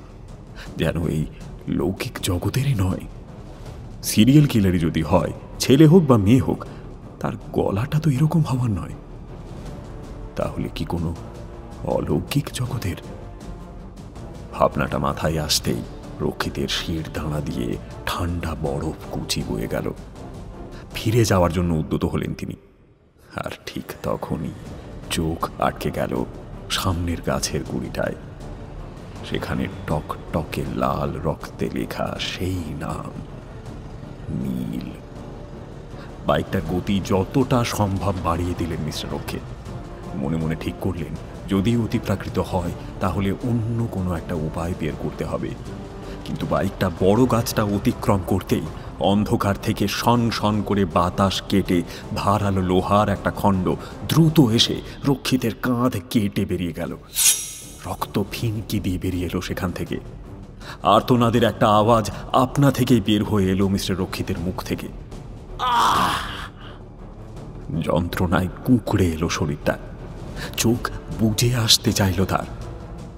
যেন এই লৌকিক জগতেরই নয়। সিরিয়াল কিলারই যদি হয়, ছেলে হোক বা মেয়ে হোক, তার গলাটা তো এরকম হওয়ার নয়। তাহলে কি কোনো অলৌকিক জগতের? ভাবনাটা মাথায় আসতেই রক্ষিতের শির দাঁড়া দিয়ে ঠান্ডা বরফ কুচি বয়ে গেল। ফিরে যাওয়ার জন্য উদ্যত হলেন তিনি, আর ঠিক তখনই চোখ আটকে গেল সামনের গাছের গুড়িটায়। সেখানে টক টকে লাল রক্তে লেখা সেই নাম, নীল। বাইকটার গতি যতটা সম্ভব বাড়িয়ে দিলেন মিস্টার রক্ষিত। মনে মনে ঠিক করলেন, যদি অতিপ্রাকৃত হয় তাহলে অন্য কোনো একটা উপায় বের করতে হবে। কিন্তু বাইকটা বড় গাছটা অতিক্রম করতেই অন্ধকার থেকে শন শন করে বাতাস কেটে ধারালো লোহার একটা খণ্ড দ্রুত এসে রক্ষিতের কাঁধ কেটে বেরিয়ে গেল। রক্ত ফিনকি দিয়ে বেরিয়ে এলো সেখান থেকে। আর্তনাদের একটা আওয়াজ আপনা থেকেই বের হয়ে এলো মিস্টার রক্ষিতের মুখ থেকে। যন্ত্রণায় কুঁকড়ে এলো শরীরটা, চোখ বুজে আসতে চাইল তার।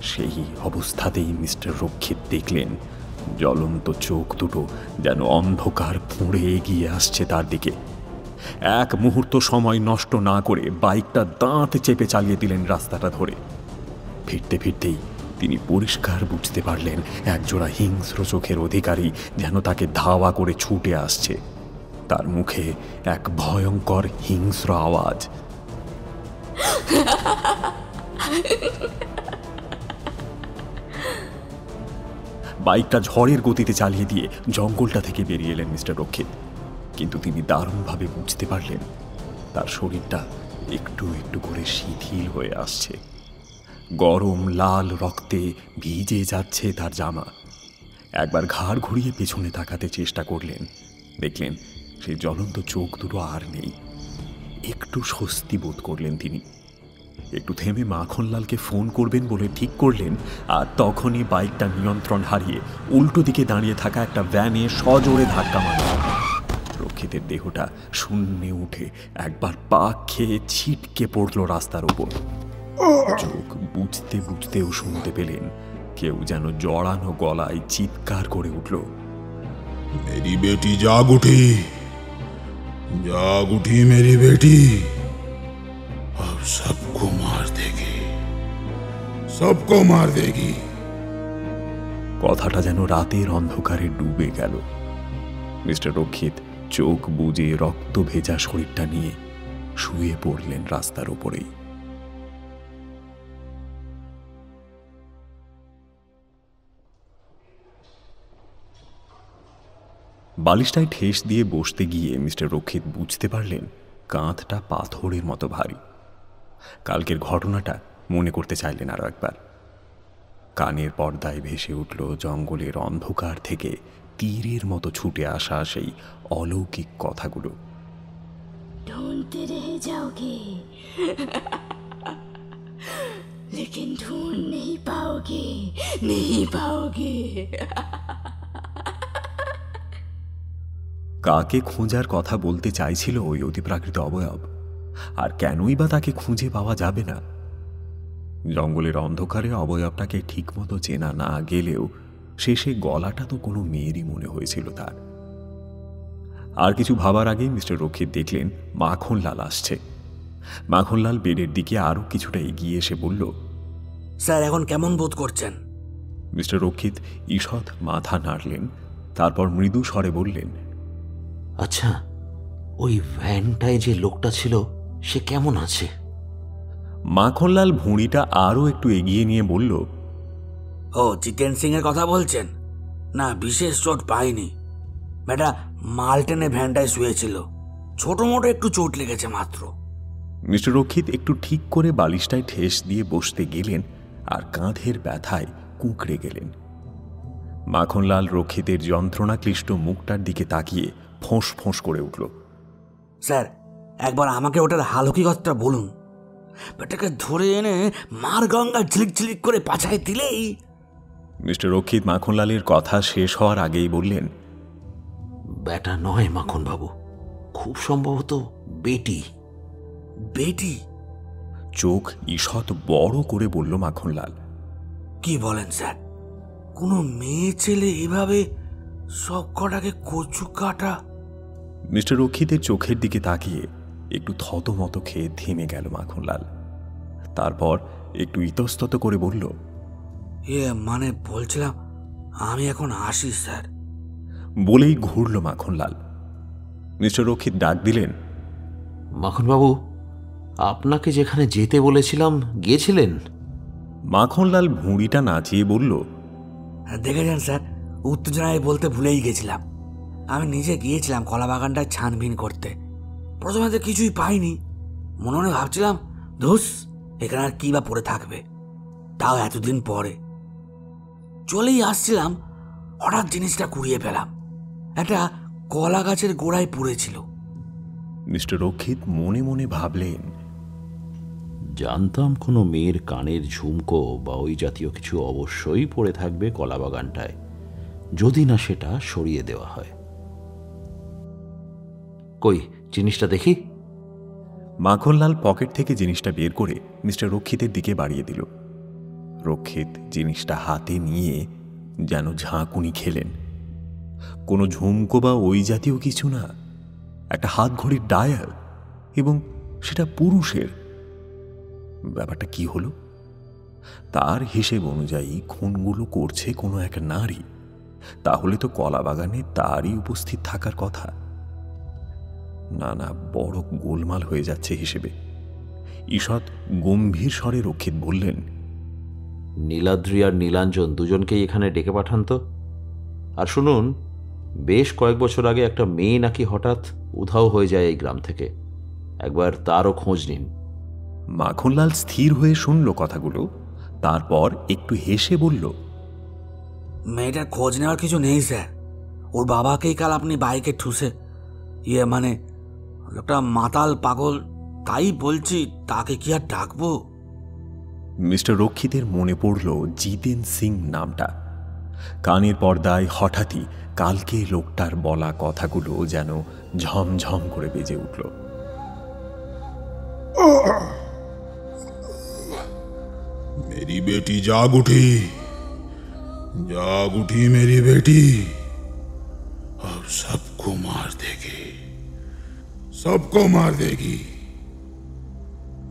সেই অবস্থাতেই মিস্টার রক্ষিত দেখলেন জ্বলন্ত চোখ দুটো যেন অন্ধকার পুড়ে এগিয়ে আসছে তার দিকে। এক মুহূর্ত সময় নষ্ট না করে বাইকটা দাঁত চেপে চালিয়ে দিলেন রাস্তাটা ধরে। ফিরতে ফিরতেই তিনি পরিষ্কার বুঝতে পারলেন একজোড়া হিংস্র চোখের অধিকারী যেন তাকে ধাওয়া করে ছুটে আসছে। তার মুখে এক ভয়ঙ্কর হিংস্র আওয়াজ। বাইকটা ঝড়ের গতিতে চালিয়ে দিয়ে জঙ্গলটা থেকে বেরিয়ে এলেন মিস্টার রক্ষিত। কিন্তু তিনি দারুণভাবে বুঝতে পারলেন তার শরীরটা একটু একটু করে শিথিল হয়ে আসছে, গরম লাল রক্তে ভিজে যাচ্ছে তার জামা। একবার ঘাড় ঘুরিয়ে পেছনে তাকাতে চেষ্টা করলেন, দেখলেন সেই জ্বলন্ত চোখ দুটো আর নেই। একটু স্বস্তি বোধ করলেন তিনি। একটু থেমে মাখনলালকে ফোন করবেন বলে ঠিক করলেন, আর তখনই বাইকটা নিয়ন্ত্রণ হারিয়ে উল্টো দিকে দাঁড়িয়ে থাকা একটা ভ্যানে সজোরে ধাক্কা মারল। রক্ষিতের দেহটা শূন্যে উঠে একবার পা খেয়ে ছিটকে পড়ল রাস্তার উপর। চোখ বুঝতে বুঝতেও শুনতে পেলেন কেউ যেন জড়ানো গলায় চিৎকার করে উঠল, মেরি বেটি जाग उठी मेरी बेटी, अब सबको मार देगी, सबको मार देगी। কথাটা যেন রাতের অন্ধকারে ডুবে গেল। মিস্টার রক্ষিত চোখ বুজে রক্ত ভেজা শরীরটা নিয়ে শুয়ে পড়লেন রাস্তার উপরেই। বালিশটায় ঠেস দিয়ে বসতে গিয়ে মিস্টার রক্ষিত বুঝতে পারলেন কাঁধটা পাথরের মতো ভারী। কালকের ঘটনাটা মনে করতে চাইলেন আরও একবার। কানের পর্দায় ভেসে উঠল জঙ্গলের অন্ধকার থেকে তীরের মতো ছুটে আসা সেই অলৌকিক কথাগুলো। কাকে খোঁজার কথা বলতে চাইছিল ওই অতিপ্রাকৃত অবয়ব, আর কেনই বা তাকে খুঁজে পাওয়া যাবে না? জঙ্গলের অন্ধকারে অবয়বটাকে ঠিকমতো চেনা না গেলেও শেষে গলাটা তো কোনো মেয়েরই মনে হয়েছিল তার। আর কিছু ভাবার আগেই মিস্টার রক্ষিত দেখলেন মাখনলাল আসছে। মাখনলাল বেডের দিকে আরও কিছুটা এগিয়ে এসে বলল, স্যার এখন কেমন বোধ করছেন? মিস্টার রক্ষিত ঈষৎ মাথা নাড়লেন, তারপর মৃদু স্বরে বললেন, আচ্ছা ওই ভ্যানটায় যে লোকটা ছিল সে কেমন আছে? মাখনলাল ভুঁড়িটা আরও একটু এগিয়ে নিয়ে বলল, ও চিকেন সিং এর কথা বলছেন? না, বিশেষ চোট পাইনি। বেটা মালটেনে ভ্যানটায় শুয়েছিল, ছোট মোটো একটু চোট লেগেছে মাত্র। মিস্টার রক্ষিত একটু ঠিক করে বালিশটায় ঠেস দিয়ে বসতে গেলেন আর কাঁধের ব্যথায় কুঁকড়ে গেলেন। মাখনলাল রক্ষিতের যন্ত্রণাক্লিষ্ট মুখটার দিকে তাকিয়ে ফোঁস ফোঁস করে উঠল, স্যার একবার আমাকে ওটার হালকিগতটা বলুন। বেটাকে ধরে এনে মার গঙ্গা ঝিলিক ঝিলিক করে পাছায় দিলেই। মিস্টার রক্ষিত মাখনলালের কথা শেষ হওয়ার আগেই বললেন, বেটা নয় মাখনবাবু, খুব সম্ভবত বেটি। বেটি? চোখ ঈষৎ বড় করে বলল মাখনলাল। কি বলেন স্যার, কোনো মেয়ে ছেলে এভাবে সব কটাকে কচু কাটা? মিস্টার রক্ষিতের চোখের দিকে তাকিয়ে একটু থতমত খেয়ে থেমে গেল মাখনলাল, তারপর একটু ইতস্তত করে বলল, এ মানে বলছিলাম আমি এখন আসি স্যার, বলেই ঘুরল মাখনলাল। মিস্টার রক্ষিত ডাক দিলেন, মাখনবাবু আপনাকে যেখানে যেতে বলেছিলাম গিয়েছিলেন? মাখনলাল ভুঁড়িটা নাচিয়ে বলল, দেখেছেন স্যার উত্তেজনায় বলতে ভুলেই গেছিলাম। আমি নিজে গিয়েছিলাম কলা বাগানটা ছানবিন করতে, প্রথমে তো কিছুই পাইনি। মনে মনে ভাবছিলাম ধুস এখানে আর কি বা পড়ে থাকবে, তাও এতদিন পরে চলেই আসছিলাম हठात् जिनिसटा कुड़िये पेलाम একটা কলা গাছের গোড়ায় পড়েছিল। মিস্টার রক্ষিত মনে মনে ভাবলেন, জানতাম কোনো মেয়ের কানের ঝুমকো বা ওই জাতীয় কিছু অবশ্যই পড়ে থাকবে কলা বাগানটায়, যদি না সেটা সরিয়ে দেওয়া হয়। কই জিনিসটা দেখি। মাখনলাল পকেট থেকে জিনিসটা বের করে মিস্টার রক্ষিতের দিকে বাড়িয়ে দিল। রক্ষিত জিনিসটা হাতে নিয়ে যেন ঝাঁকুনি খেলেন। কোনো ঝুমকো বা ওই জাতীয় কিছু না, একটা হাত ঘড়ির ডায়াল, এবং সেটা পুরুষের। ব্যাপারটা কি হলো? তার হিসেব অনুযায়ী খুনগুলো করছে কোনো এক নারী, তাহলে তো কলা বাগানে তারই উপস্থিত থাকার কথা। না না, বড় গোলমাল হয়ে যাচ্ছে হিসেবে। ঈষৎ গম্ভীর স্বরে রক্ষিত বললেন, নীলাদ্রি আর নীলাঞ্জন দুজনকেই এখানে ডেকে পাঠান তো। আর শুনুন, বেশ কয়েক বছর আগে একটা মেয়ে নাকি হঠাৎ উধাও হয়ে যায় এই গ্রাম থেকে, একবার তারও খোঁজ নিন। মাখনলাল স্থির হয়ে শুনল কথাগুলো, তারপর একটু হেসে বলল, মেয়েটার খোঁজ নেওয়ার কিছু নেই স্যার। ওর বাবাকেই কাল আপনি বাইকে ঠুসে, ইয়ে মানে একটা মাতাল পাগল, তাই বলছি তাকে কি আর ডাকবো। মিস্টার রক্ষিতের মনে পড়ল জিতেন সিং নামটা। কানের পর্দায় হঠাৎই কালকে লোকটার বলা কথাগুলো যেন ঝমঝম করে বেজে উঠল। মেরি বেটি जाग उठी मेरी बेटी, अब सबको मार देगी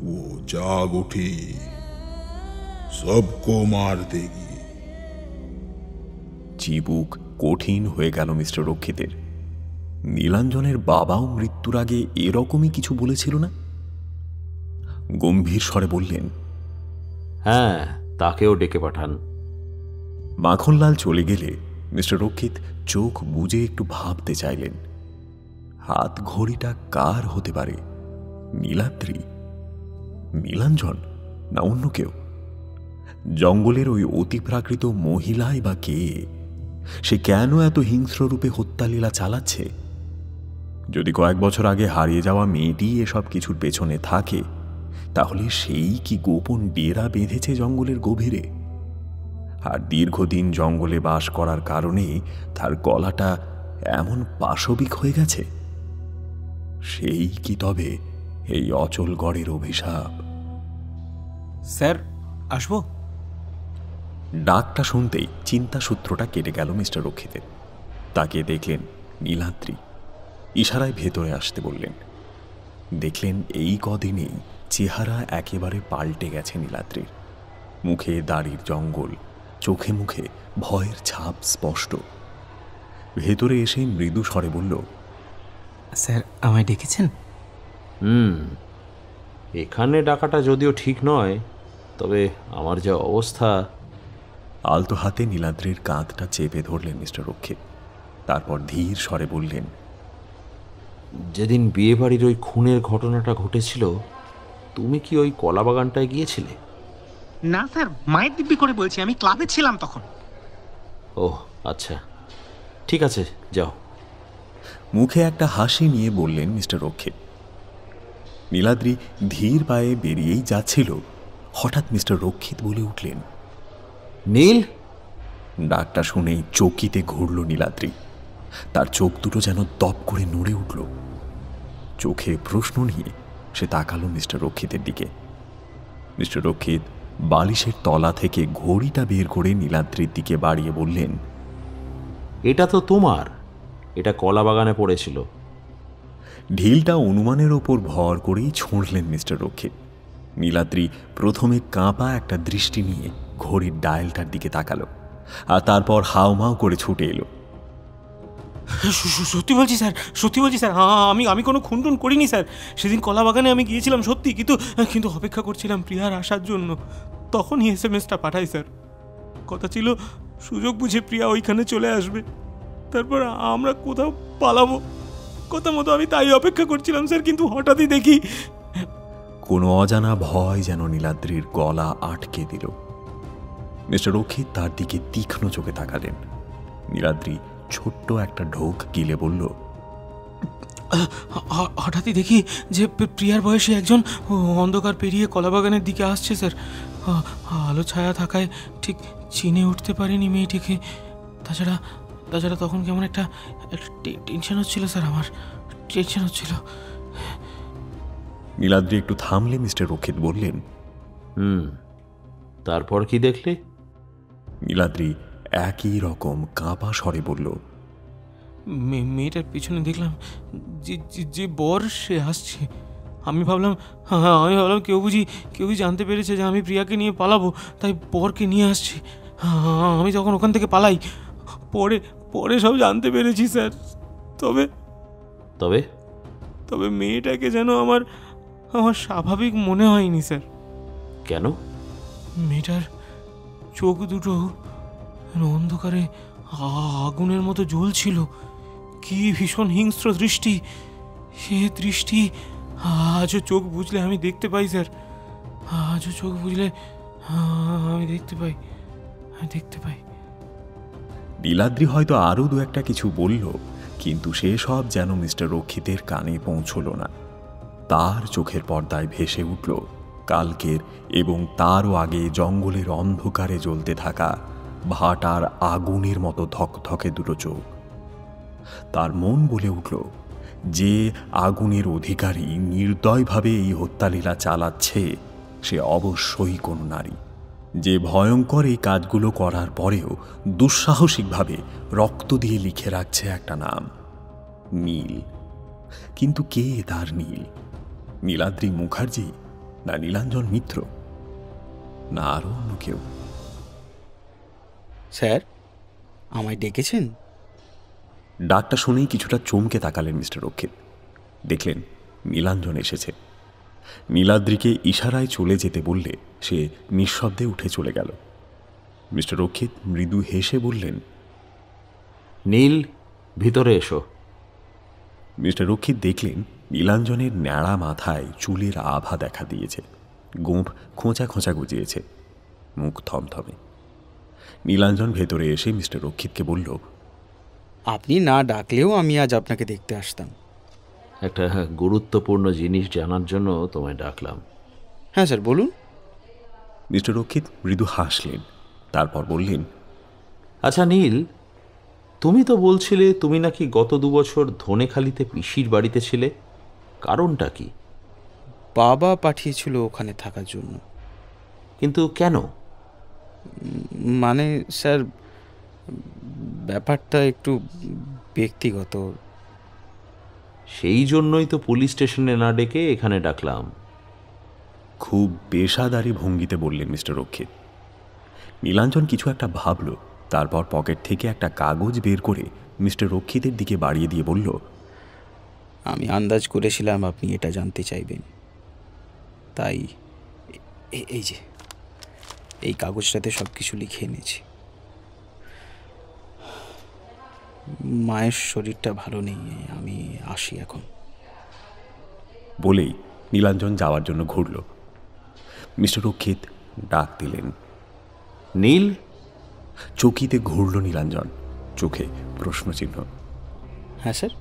वो, जाग उठी सबको मार देगी। চিবুক কঠিন হয়ে গেল মিস্টার রক্ষিতের। নীলাঞ্জনের বাবাও মৃত্যুর আগে এরকমই কিছু বলেছিল না? গম্ভীর স্বরে বললেন, হ্যাঁ, তাকেও ডেকে পাঠান। মাখনলাল চলে গেলে মিস্টার রক্ষিত চোখ বুজে একটু ভাবতে চাইলেন, হাত ঘড়িটা কার হতে পারে? নীলাদ্রি, নীলাঞ্জন, না অন্য কেউ? জঙ্গলের ওই অতিপ্রাকৃত মহিলাই বা কে? সে কেন এত হিংস্ররূপে হত্যালীলা চালাচ্ছে? যদি কয়েক বছর আগে হারিয়ে যাওয়া মেয়েটি এসব কিছুর পেছনে থাকে, তাহলে সেই কি গোপন ডেরা বেঁধেছে জঙ্গলের গভীরে? আর দীর্ঘদিন জঙ্গলে বাস করার কারণে তার গলাটা এমন পাশবিক হয়ে গেছে? সেই কি তবে এই অচল গড়ের অভিশাপ? স্যার, আসবো? ডাকটা শুনতেই চিন্তা সূত্রটা কেটে গেল মিস্টার রক্ষিতের। তাকে দেখলেন নীলাদ্রি, ইশারায় ভেতরে আসতে বললেন। দেখলেন এই কদিনেই চেহারা একেবারে পাল্টে গেছে নীলাদ্রির। মুখে দাড়ির জঙ্গল, চোখে মুখে ভয়ের ছাপ স্পষ্ট। ভেতরে এসে মৃদু স্বরে বলল, স্যার আমায় ডেকেছেন? এখানে ডাকাটা যদিও ঠিক নয়, তবে আমার যা অবস্থা। আলতো হাতে নীলাদ্রির কাঁধটা চেপে ধরলেন মিস্টার রক্ষিত, তারপর ধীর স্বরে বললেন, যেদিন বিয়ে বাড়ির ওই খুনের ঘটনাটা ঘটেছিল, তুমি কি ওই কলা বাগানটায় গিয়েছিলে? না স্যার, মায়ের দিব্যি করে বলছি, আমি ক্লাবে ছিলাম তখন। ও আচ্ছা, ঠিক আছে, যাও। মুখে একটা হাসি নিয়ে বললেন মিস্টার রক্ষিত। নীলাদ্রি ধীর পায়ে বেরিয়েই যাচ্ছিল, হঠাৎ মিস্টার রক্ষিত বলে উঠলেন, নীল। ডাকটা শুনেই চকিতে ঘুরল নীলাদ্রি। তার চোখ দুটো যেন দপ করে নড়ে উঠল। চোখে প্রশ্ন নিয়ে সে তাকালো মিস্টার রক্ষিতের দিকে। মিস্টার রক্ষিত বালিশের তলা থেকে ঘড়িটা বের করে নীলাদ্রির দিকে বাড়িয়ে বললেন, এটা তো তোমার, এটা কলা বাগানে পড়েছিল। ঢিলটা অনুমানের ওপর ভর করেই ছুঁড়লেন মিস্টার রক্ষিত। নীলাদ্রি প্রথমে কাঁপা একটা দৃষ্টি নিয়ে ঘড়ির ডায়ালটার দিকে তাকালো, আর তারপর হাওমাও করে ছুটে এলো। সত্যি বলছি স্যার, সত্যি বলছি স্যার। হ্যাঁ, আমি কোনো খুন টুন করিনি স্যার। সেদিন কলা বাগানে আমি গিয়েছিলাম সত্যি, কিন্তু অপেক্ষা করছিলাম প্রিয়ার আসার জন্য। তখনই SMS-টা পাঠাই স্যার। কথা ছিল সুযোগ বুঝে প্রিয়া ওইখানে চলে আসবে, তারপর আমরা কোথাও পালাবো। কথা মতো আমি তাই অপেক্ষা করছিলাম স্যার, কিন্তু হঠাৎই দেখি। কোনো অজানা ভয় যেন নীলাদ্রির গলা আটকে দিল। মিস্টার রক্ষিত তার দিকে তীক্ষ্ণ চোখে তাকালেন, नीलाद्री ছোট্ট একটা ঢোক গিলে বলল, হঠাৎই দেখি যে প্রিয়ার বয়সী একজন অন্ধকার পেরিয়ে কলাবাগানের দিকে আসছে। স্যার, আলো ছায়া থাকায় ঠিক চিনে উঠতে পারিনি মেয়েটিকে। তাছাড়া তখন কেমন একটা টেনশন হচ্ছিল স্যার, আমার টেনশন হচ্ছিল। নীলাদ্রি একটু থামলে মিস্টার রক্ষিত বললেন, তারপর কি দেখলে? নীলাদ্রি একই রকম কাঁপা স্বরে বলল, মেয়েটার পিছনে দেখলাম যে বর সে আসছে। আমি ভাবলাম কেউ বুঝি জানতে পেরেছে যে আমি প্রিয়াকে নিয়ে পালাবো, তাই বরকে নিয়ে আসছে। আমি যখন ওখান থেকে পালাই, পরে সব জানতে পেরেছি স্যার। তবে তবে তবে মেয়েটাকে যেন আমার স্বাভাবিক মনে হয়নি স্যার। কেন? মেয়েটার চোখ দুটো অন্ধকারে আগুনের মতো জ্বলছিল। কি ভীষণ হিংস্র দৃষ্টি! সে দৃষ্টি আজও চোখ বুঝলে আমি দেখতে পাই স্যার। আজও চোখ বুঝলে আমি দেখতে পাই। নীলাদ্রি হয়তো আরও দু একটা কিছু বলল, কিন্তু সে সব যেন মিস্টার রক্ষিতের কানে পৌঁছল না। তার চোখের পর্দায় ভেসে উঠল কালকের এবং তারও আগে জঙ্গলের অন্ধকারে জ্বলতে থাকা ভাটার আগুনের মতো ধকধকে দুটো চোখ। তার মন বলে উঠল, যে আগুনের অধিকারী নির্দয়ভাবে এই হত্যালীলা চালাচ্ছে সে অবশ্যই কোনো নারী, যে ভয়ঙ্কর এই কাজগুলো করার পরেও দুঃসাহসিকভাবে রক্ত দিয়ে লিখে রাখছে একটা নাম, নীল। কিন্তু কে তার নীল? নীলাদ্রি মুখার্জি, না নীলাঞ্জন মিত্র, না আরও অন্য কেউ? স্যার, আমায় ডেকেছেন? ডাকটা শুনেই কিছুটা চমকে তাকালেন মিস্টার রক্ষিত। দেখলেন নীলাঞ্জন এসেছে। নীলাদ্রিকে ইশারায় চলে যেতে বললে সে নিঃশব্দে উঠে চলে গেল। মিস্টার রক্ষিত মৃদু হেসে বললেন, নীল, ভিতরে এসো। মিস্টার রক্ষিত দেখলেন নীলাঞ্জনের ন্যাড়া মাথায় চুলের আভা দেখা দিয়েছে, গোঁফ খোঁচা খোঁচা গুজিয়েছে, মুখ থমথমে। নীলাঞ্জন ভেতরে এসে মিস্টার রক্ষিতকে বলল, আপনি না ডাকলেও আমি আজ আপনাকে দেখতে আসতাম। একটা গুরুত্বপূর্ণ জিনিস জানার জন্য তোমায় ডাকলাম। হ্যাঁ স্যার, বলুন। মিস্টার রক্ষিত মৃদু হাসলেন, তারপর বললেন, আচ্ছা নীল, তুমি তো বলছিলে তুমি নাকি গত 2 বছর ধনেখালিতে পিসির বাড়িতে ছিলে, কারণটা কি? বাবা পাঠিয়েছিল ওখানে থাকার জন্য। কিন্তু কেন? মানে স্যার, ব্যাপারটা একটু ব্যক্তিগত। সেই জন্যই তো পুলিশ স্টেশনে না ডেকে এখানে ডাকলাম। খুব পেশাদারি ভঙ্গিতে বললেন মিস্টার রক্ষিত। নীলাঞ্জন কিছু একটা ভাবল, তারপর পকেট থেকে একটা কাগজ বের করে মিস্টার রক্ষিতের দিকে বাড়িয়ে দিয়ে বলল, আমি আন্দাজ করেছিলাম আপনি এটা জানতে চাইবেন, তাই এই যে এই কাগজটাতে সব কিছু লিখে এনেছি। মায়ের শরীরটা ভালো নেই, আমি আসি এখন। বলেই নীলাঞ্জন যাওয়ার জন্য ঘুরল। মিস্টার রক্ষিত ডাক দিলেন, নীল। চকিতে ঘুরল নীলাঞ্জন, চোখে প্রশ্নচিহ্ন। হ্যাঁ স্যার।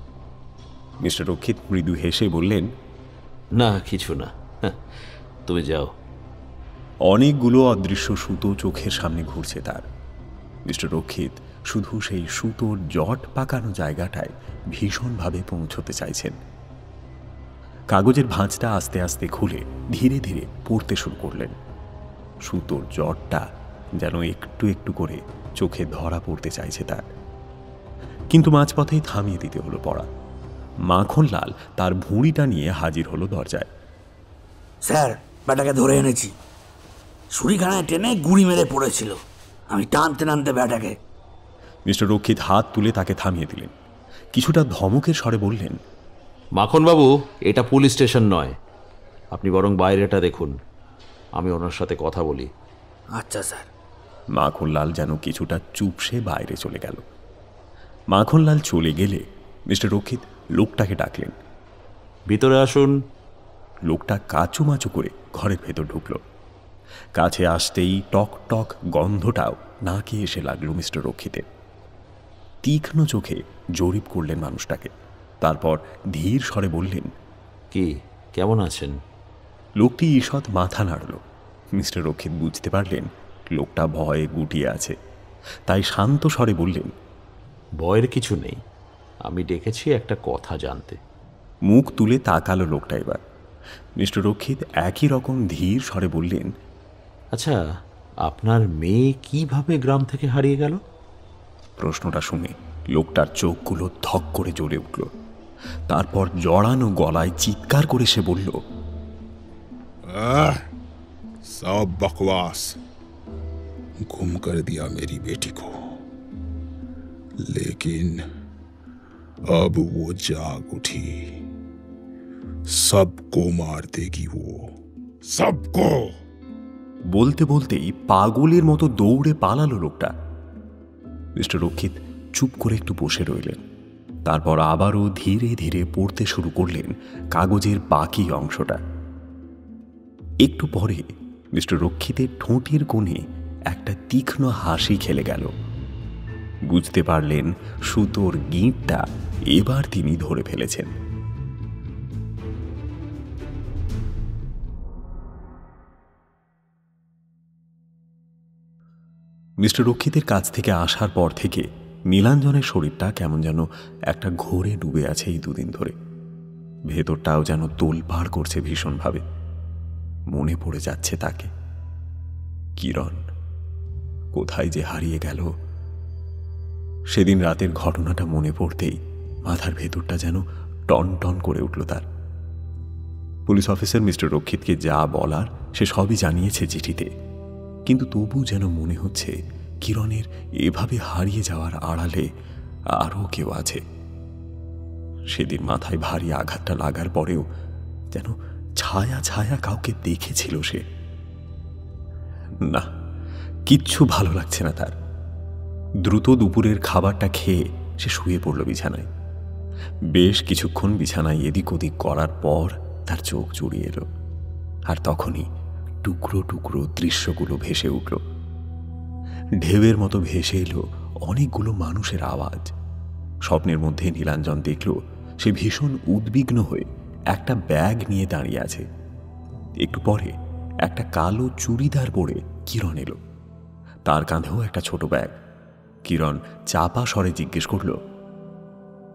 মিস্টার রক্ষিত মৃদু হেসে বললেন, না কিছু না, তুমি যাও। অনেকগুলো অদৃশ্য সুতো চোখের সামনে ঘুরছে তার। মিস্টার রক্ষিত শুধু সেই সুতোর জট পাকানো জায়গাটায় ভীষণভাবে পৌঁছতে চাইছেন। কাগজের ভাঁজটা আস্তে আস্তে খুলে ধীরে ধীরে পড়তে শুরু করলেন। সুতোর জটটা যেন একটু একটু করে চোখে ধরা পড়তে চাইছে তার, কিন্তু মাঝপথেই থামিয়ে দিতে হলো পড়া। মাখনলাল তার ভুঁড়িটা নিয়ে হাজির হলো দরজায়। স্যার, ব্যাটাকে ধরে এনেছি। ছুরিখানায় টেনে গুঁড়ি মেরে পড়েছিল, আমি টানতে টানতে ব্যাটাকে। মিস্টার রক্ষিত হাত তুলে তাকে থামিয়ে দিলেন, কিছুটা ধমকের স্বরে বললেন, মাখনবাবু, এটা পুলিশ স্টেশন নয়, আপনি বরং বাইরেটা দেখুন, আমি ওনার সাথে কথা বলি। আচ্ছা স্যার। মাখনলাল যেন কিছুটা চুপসে বাইরে চলে গেল। মাখনলাল চলে গেলে মিস্টার রক্ষিত লোকটাকে ডাকলেন, ভিতরে আসুন। লোকটা কাঁচুমাচু করে ঘরের ভেতর ঢুকল। কাছে আসতেই টক টক গন্ধটাও নাকে এসে লাগলো মিস্টার রক্ষিতের। তীক্ষ্ণ চোখে জরিপ করলেন মানুষটাকে। তারপর ধীর স্বরে বললেন, কি কেমন আছেন? লোকটি ঈষৎ মাথা নাড়ল। মিস্টার রক্ষিত বুঝতে পারলেন লোকটা ভয়ে গুটিয়ে আছে, তাই শান্ত স্বরে বললেন, ভয়ের কিছু নেই, আমি ডেকেছি একটা কথা জানতে। মুখ তুলে তাকালো লোকটা। এবার মিস্টার রক্ষিত একই রকম ধীর স্বরে বললেন, আচ্ছা, আপনার মেয়ে কিভাবে গ্রাম থেকে হারিয়ে গেল? প্রশ্নটা শুনে লোকটার চোখগুলো ধক করে জ্বলে উঠল। তারপর জড়ানো গলায় চিৎকার করে সে বলল, सब बकवास, गुम कर दिया मेरी बेटी को, लेकिन अब वो जाग उठी, सबको मार देगी वो, सबको। বলতে বলতেই পাগলের মতো দৌড়ে পালালো লোকটা। মিস্টার রক্ষিত চুপ করে একটু বসে রইলেন। তারপর আবারও ধীরে ধীরে পড়তে শুরু করলেন কাগজের বাকি অংশটা। একটু পরে মিস্টার রক্ষিতের ঠোঁটের কোণে একটা তীক্ষ্ণ হাসি খেলে গেল। বুঝতে পারলেন সুতোর গিঁটটা এবার তিনি ধরে ফেলেছেন। মিস্টার রক্ষিতের কাছ থেকে আসার পর থেকে নীলাঞ্জনের শরীরটা কেমন যেন একটা ঘোরে ডুবে আছে এই দুদিন ধরে। ভেতরটাও যেন তোলপাড় করছে ভীষণভাবে। মনে পড়ে যাচ্ছে তাকে, কিরণ কোথায় যে হারিয়ে গেল। সেদিন রাতের ঘটনাটা মনে পড়তেই মাথার ভেতরটা যেন টন টন করে উঠল তার। পুলিশ অফিসার মিস্টার রক্ষিতকে যা বলার সে সবই জানিয়েছে চিঠিতে, কিন্তু তবু যেন মনে হচ্ছে কিরণের এভাবে হারিয়ে যাওয়ার আড়ালে আরও কেউ আছে। সেদিন মাথায় ভারী আঘাতটা লাগার পরেও যেন ছায়া ছায়া কাউকে দেখেছিল সে। না, কিচ্ছু ভালো লাগছে না তার। দ্রুত দুপুরের খাবারটা খেয়ে সে শুয়ে পড়ল বিছানায়। বেশ কিছুক্ষণ বিছানায় এদিক ওদিক করার পর তার চোখ জুড়িয়ে এলো, আর তখনই টুকরো টুকরো দৃশ্যগুলো ভেসে উঠল। ঢেউয়ের মতো ভেসে এলো অনেকগুলো মানুষের আওয়াজ। স্বপ্নের মধ্যে নীলাঞ্জন দেখল সে ভীষণ উদ্বিগ্ন হয়ে একটা ব্যাগ নিয়ে দাঁড়িয়ে আছে। একটু পরে একটা কালো চুড়িদার পরে কিরণ এলো, তার কাঁধেও একটা ছোট ব্যাগ। কিরণ চাপা স্বরে জিজ্ঞেস করল,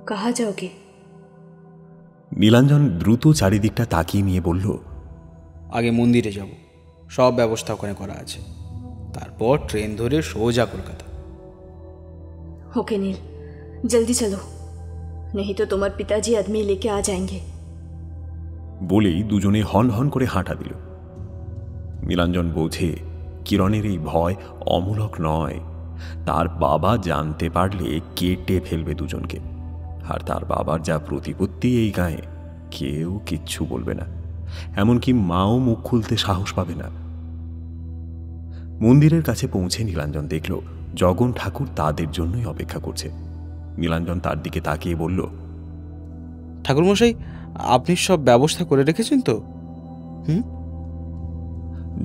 কাহা যাওগে? নীলাঞ্জন দ্রুত চারিদিকটা তাকিয়ে নিয়ে বলল, আগে মন্দিরে যাব, সব ব্যবস্থা ওখানে করা আছে, তারপর ট্রেন ধরে সোজা কলকাতা। ওকে নীল, জলদি চলো, নেহি তো তোমার পিতাজি আদমি লেকে আ যায়েঙ্গে। বলেই দুজনে হন হন করে হাঁটা দিল। নীলাঞ্জন বোঝে কিরণের এই ভয় অমূলক নয়। তার বাবা জানতে পারলে কেটে ফেলবে দুজনকে। আর তার বাবার যা প্রতিপত্তি এই গায়ে, কেউ কিচ্ছু বলবে না, এমনকি মাও মুখ খুলতে সাহস পাবে না। মন্দিরের কাছে পৌঁছে নীলাঞ্জন দেখল জগন ঠাকুর তাদের জন্যই অপেক্ষা করছে। নীলাঞ্জন তার দিকে তাকিয়ে বলল, ঠাকুরমশাই, আপনি সব ব্যবস্থা করে রেখেছেন তো?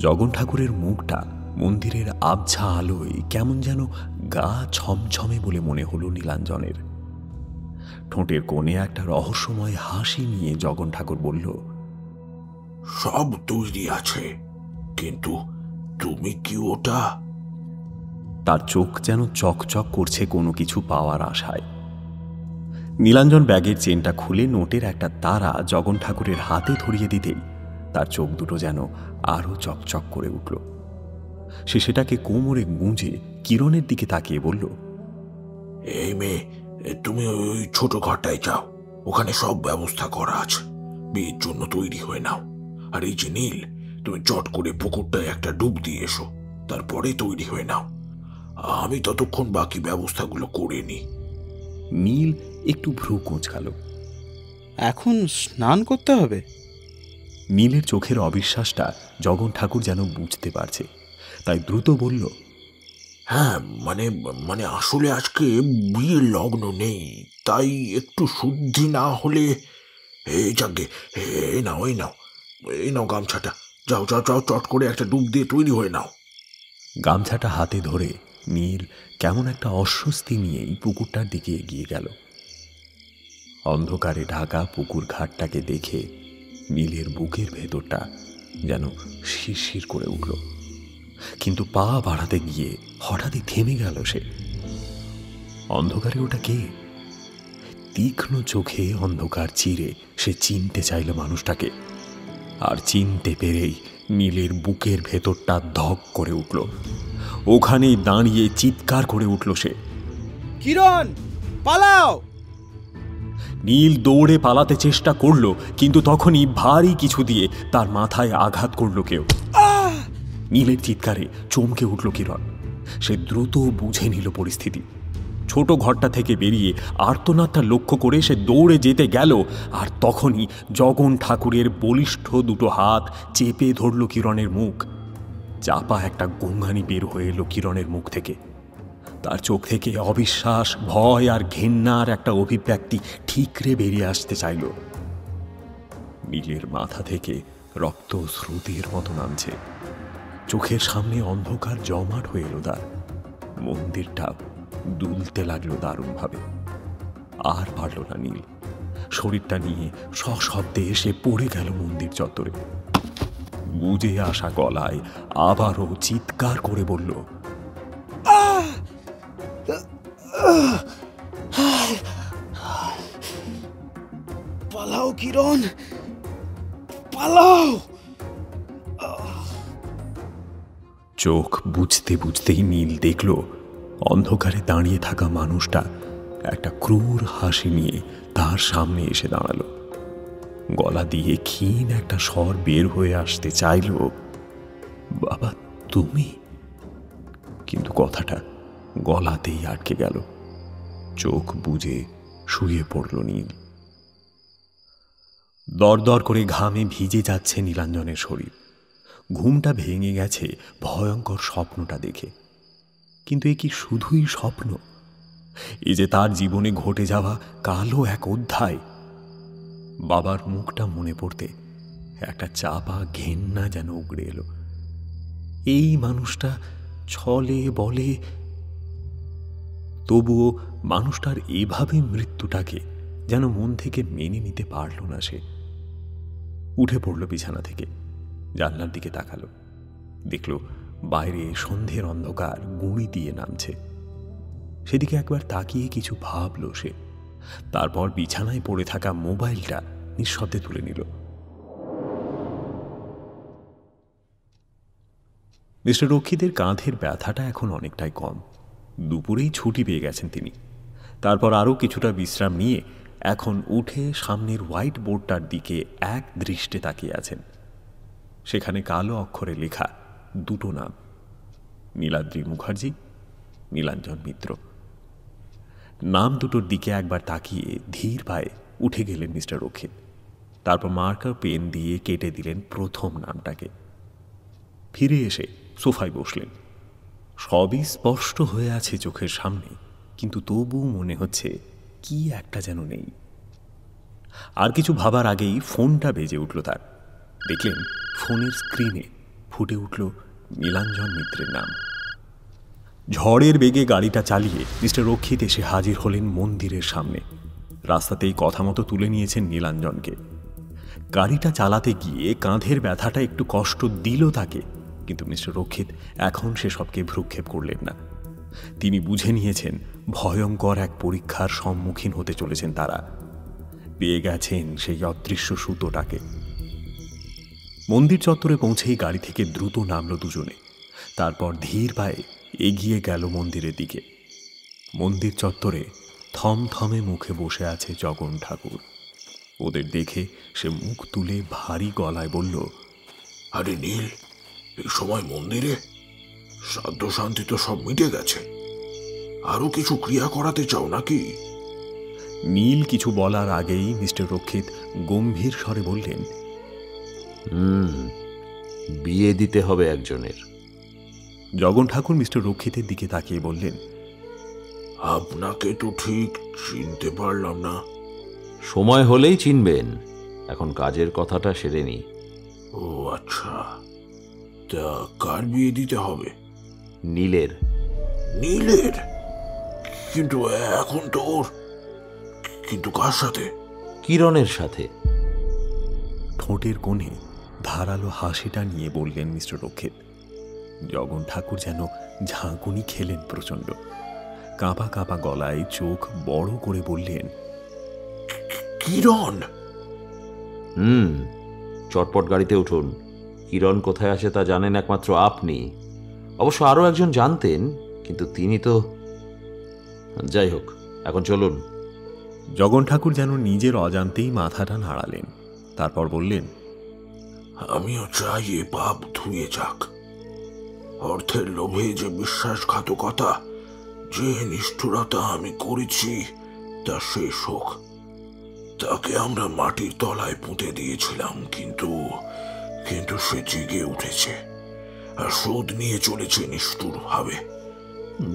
জগন ঠাকুরের মুখটা মন্দিরের আবছা আলোয় কেমন যেন গা ছমছমে বলে মনে হলো নীলাঞ্জনের। ঠোঁটের কোণে একটা রহস্যময় হাসি নিয়ে জগন ঠাকুর বলল, সব তৈরি আছে, কিন্তু তুমি কি ওটা? তার চোখ যেন চকচক করছে কোনো কিছু পাওয়ার আশায়। নীলাঞ্জন ব্যাগের চেনটা খুলে নোটের একটা তারা জগন ঠাকুরের হাতে ধরিয়ে দিতেই তার চোখ দুটো যেন আরও চকচক করে উঠল। সে সেটাকে কোমরে গুঁজে কিরণের দিকে তাকিয়ে বলল, এই মেয়ে, তুমি ওই ছোট ঘরটায় যাও, ওখানে সব ব্যবস্থা করা আছে, বিয়ের জন্য তৈরি হয়ে নাও। আর এই যে নীল, তুমি চট করে পুকুরটায় একটা ডুব দিয়ে এসো, তারপরে তৈরি হয়ে নাও, আমি ততক্ষণ বাকি ব্যবস্থাগুলো করে নি। নীল একটু ভ্রু কোঁচকাল। এখন স্নান করতে হবে? নীলের চোখের অবিশ্বাসটা জগন ঠাকুর যেন বুঝতে পারছে, তাই দ্রুত বলল, হ্যাঁ, মানে মানে আসলে আজকে বিয়ের লগ্ন নেই, তাই একটু শুদ্ধি না হলে। এই যাগে, এই নাও গামছাটা, যাও যাও যাও, চট করে একটা ডুব দিয়ে তৈরি হয়ে নাও। গামছাটা হাতে ধরে নীল কেমন একটা অস্বস্তি নিয়েই পুকুরটার দিকে এগিয়ে গেল। অন্ধকারে ঢাকা পুকুর ঘাটটাকে দেখে নীলের বুকের ভেতরটা যেন শিরশির করে উঠল, কিন্তু পা বাড়াতে গিয়ে হঠাৎই থেমে গেল সে। অন্ধকারে ওটা কে? তীক্ষ্ণ চোখে অন্ধকার চিরে সে চিনতে চাইল মানুষটাকে, আর চিনতে পেরেই নীলের বুকের ভেতরটা ধক করে উঠল। ওখানেই দাঁড়িয়ে চিৎকার করে উঠল সে, কিরণ পালাও! নীল দৌড়ে পালাতে চেষ্টা করল, কিন্তু তখনই ভারী কিছু দিয়ে তার মাথায় আঘাত করল কেউ। নীলের চিৎকারে চমকে উঠল কিরণ। সে দ্রুত বুঝে নিল পরিস্থিতি। ছোট ঘরটা থেকে বেরিয়ে আর্তনাদটা লক্ষ্য করে সে দৌড়ে যেতে গেল, আর তখনই জগন ঠাকুরের বলিষ্ঠ দুটো হাত চেপে ধরল কিরণের মুখ। চাপা একটা গোঙানি বের হয়ে এলো কিরণের মুখ থেকে। তার চোখ থেকে অবিশ্বাস, ভয় আর ঘেন্নার একটা অভিব্যক্তি ঠিকরে বেরিয়ে আসতে চাইল। নীলের মাথা থেকে রক্ত স্রোতের মতো নামছে। চোখের সামনে অন্ধকার জমাট হয়ে এলো তার। মন্দিরটা দুলতে লাগলো দারুণভাবে। আর পারল না নীল। শরীরটা নিয়ে সশব্দে এসে পড়ে গেল মন্দির চত্বরে। বুঝে আসা গলায় আবারও চিৎকার করে বলল, পালাও কিরণ, পালাও! চোখ বুঝতে বুঝতেই নীল দেখল অন্ধকারে দাঁড়িয়ে থাকা মানুষটা একটা ক্রূর হাসি নিয়ে তার সামনে এসে দাঁড়ালো। গলা দিয়ে ক্ষীণ একটা স্বর বের হয়ে আসতে চাইল, বাবা তুমি! কিন্তু কথাটা গলাতেই আটকে গেল। চোখ বুজে শুয়ে পড়ল নীল। দরদর করে ঘামে ভিজে যাচ্ছে নীলাঞ্জনের শরীর। ঘুমটা ভেঙে গেছে ভয়ঙ্কর স্বপ্নটা দেখে। কিন্তু এ কি শুধুই স্বপ্ন? এ যে তার জীবনে ঘটে যাওয়া কালো এক অধ্যায়। বাবার মুখটা মনে পড়তে একটা চাপা ঘেন্না যেন উগড়ে এলো। এই মানুষটা ছলে বলে, তবুও মানুষটার এভাবে মৃত্যুটাকে যেন মন থেকে মেনে নিতে পারল না সে। উঠে পড়ল বিছানা থেকে, জানলার দিকে তাকালো। দেখল বাইরে সন্ধ্যের অন্ধকার গুঁড়ি দিয়ে নামছে। সেদিকে একবার তাকিয়ে কিছু ভাবল সে। তারপর বিছানায় পড়ে থাকা মোবাইলটা নিঃশব্দে তুলে নিল। মিস্টার রক্ষিতের কাঁধের ব্যথাটা এখন অনেকটাই কম। দুপুরেই ছুটি পেয়ে গেছেন তিনি। তারপর আরও কিছুটা বিশ্রাম নিয়ে এখন উঠে সামনের হোয়াইট বোর্ডটার দিকে এক দৃষ্টে তাকিয়ে আছেন। সেখানে কালো অক্ষরে লেখা দুটো নাম, নীলাদ্রি মুখার্জি, নীলাঞ্জন মিত্র। নাম দুটোর দিকে একবার তাকিয়ে ধীর পায়ে উঠে গেলেন মিস্টার রক্ষিত। তারপর মার্কার পেন দিয়ে কেটে দিলেন প্রথম নামটাকে। ফিরে এসে সোফায় বসলেন। সবই স্পষ্ট হয়ে আছে চোখের সামনে, কিন্তু তবু মনে হচ্ছে কি একটা যেন নেই। আর কিছু ভাবার আগেই ফোনটা বেজে উঠল তার। দেখলেন ফোনের স্ক্রিনে ফুটে উঠল নীলাঞ্জন মিত্রের নাম। ঝড়ের বেগে গাড়িটা চালিয়ে মিস্টার রক্ষিত এসে হাজির হলেন মন্দিরের সামনে। রাস্তাতেই কথা মতো তুলে নিয়েছেন নীলাঞ্জনকে। গাড়িটা চালাতে গিয়ে কাঁধের ব্যথাটা একটু কষ্ট দিল তাকে, কিন্তু মিস্টার রক্ষিত এখন সেসবকে ভ্রুক্ষেপ করলেন না। তিনি বুঝে নিয়েছেন ভয়ঙ্কর এক পরীক্ষার সম্মুখীন হতে চলেছেন তারা। পেয়ে গেছেন সেই অদৃশ্য সুতোটাকে। মন্দির চত্বরে পৌঁছেই গাড়ি থেকে দ্রুত নামল দুজনে। তারপর ধীর পায়ে এগিয়ে গেল মন্দিরের দিকে। মন্দির চত্বরে থমথমে মুখে বসে আছে জগন ঠাকুর। ওদের দেখে সে মুখ তুলে ভারী গলায় বলল, আরে নীল, এই সময় মন্দিরে? শ্রাদ্ধ শান্তি তো সব মিটে গেছে, আরও কিছু ক্রিয়া করাতে চাও নাকি? নীল কিছু বলার আগেই মিস্টার রক্ষিত গম্ভীর স্বরে বললেন, বিয়ে দিতে হবে একজনের। জগন ঠাকুর মিস্টার রক্ষিতের দিকে তাকিয়ে বললেন, আপনাকে তো ঠিক চিনতে পারলাম না। সময় হলেই চিনবেন, এখন কাজের কথাটা সেরে নি। ও আচ্ছা, তা কার বিয়ে দিতে হবে? নীলের। নীলের? কিন্তু এখন তো ওর। কিন্তু কার সাথে? কিরণের সাথে। ঠোঁটের কোণে ধারালো হাসিটা নিয়ে বললেন মিস্টার রক্ষিত। জগন ঠাকুর যেন ঝাঁকুনি খেলেন প্রচণ্ড। কাঁপা কাঁপা গলায় চোখ বড় করে বললেন, কিরণ? চটপট গাড়িতে উঠুন। কিরণ কোথায় আসে তা জানেন একমাত্র আপনি। অবশ্য আরও একজন জানতেন, কিন্তু তিনি তো। যাই হোক, এখন চলুন। জগন ঠাকুর যেন নিজের অজান্তেই মাথাটা নাড়ালেন, তারপর বললেন, আমিও চাই এ পাপ ধুয়ে যাক। অর্থের লোভে যে বিশ্বাসঘাতকতা, যে নিষ্ঠুরতা আমি করেছি তা শেষ হোক। তাকে আমরা মাটির তলায় পুঁতে দিয়েছিলাম, কিন্তু কিন্তু সে জেগে উঠেছে আর শোধ নিয়ে চলেছে নিষ্ঠুর ভাবে।